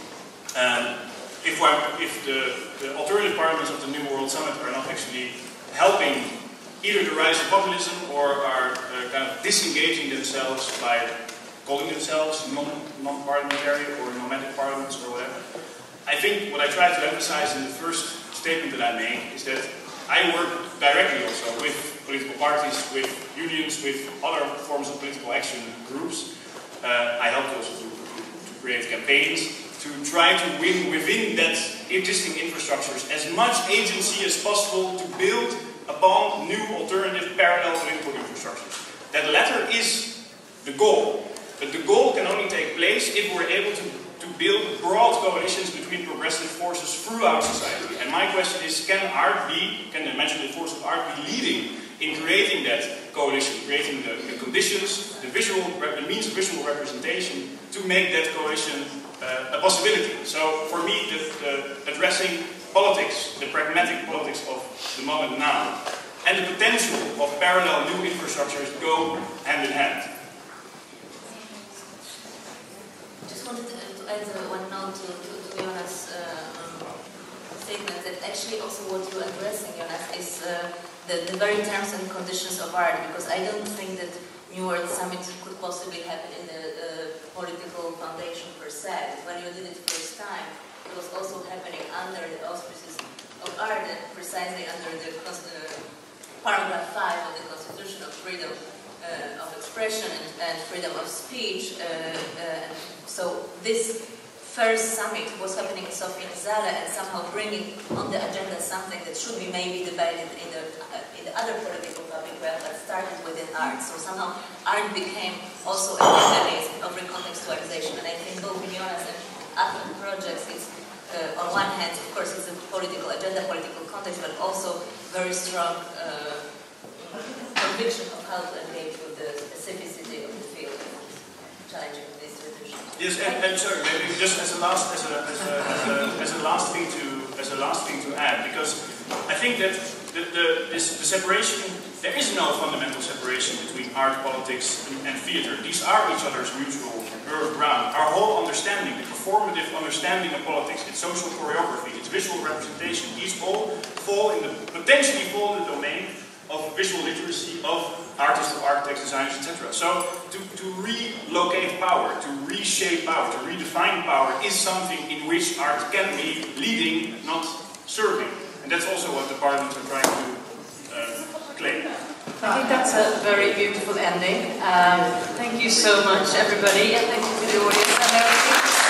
um, if, if the, the alternative parliaments of the New World Summit are not actually helping either the rise of populism or are uh, kind of disengaging themselves by calling themselves non-parliamentary or nomadic parliaments or whatever, I think what I tried to emphasize in the first statement that I made is that I work directly also with political parties, with unions, with other forms of political action groups. Uh, I helped also to, to create campaigns to try to win within that existing infrastructures as much agency as possible to build upon new alternative parallel political infrastructures. That latter is the goal, but the goal can only take place if we're able to to build broad coalitions between progressive forces throughout society. And my question is, can art be, can the imaginative force of art be leading in creating that coalition, creating the, the conditions, the visual, the means of visual representation to make that coalition uh, a possibility? So for me, the, the addressing politics, the pragmatic politics of the moment now, and the potential of parallel new infrastructures go hand in hand. I wanted to add one note to, to, to Jonas' uh, statement, that actually also what you're addressing, Jonas, is uh, the, the very terms and conditions of art, because I don't think that New World Summit could possibly happen in the uh, political foundation per se. When you did it first time, it was also happening under the auspices of art, and precisely under the uh, paragraph five of the Constitution of Freedom Uh, of expression and, and freedom of speech, uh, uh, so this first summit was happening in Sophiensæle and somehow bringing on the agenda something that should be maybe debated in the, uh, in the other political topic realm, but started within art. So somehow art became also a mechanism of recontextualization. And I think both in Jonas and Ahmet projects, it's, uh, on one hand, of course, it's a political agenda, political context, but also very strong uh, conviction of how to engage with the specificity of the field and challenging. Yes, and, and sorry, maybe just as a last, as a, as a, as a, as a last thing to, as a last thing to add, because I think that the, the, this, the separation, there is no fundamental separation between art, politics, and, and theater. These are each other's mutual ground. Our whole understanding, the performative understanding of politics, its social choreography, its visual representation, these all fall in the potentially fall in the domain of visual literacy of artists, architects, designers, et cetera. So to, to relocate power, to reshape power, to redefine power is something in which art can be leading, not serving. And that's also what the parliaments are trying to uh, claim. I think that's a very beautiful ending. Um, thank you so much, everybody, and thank you to the audience.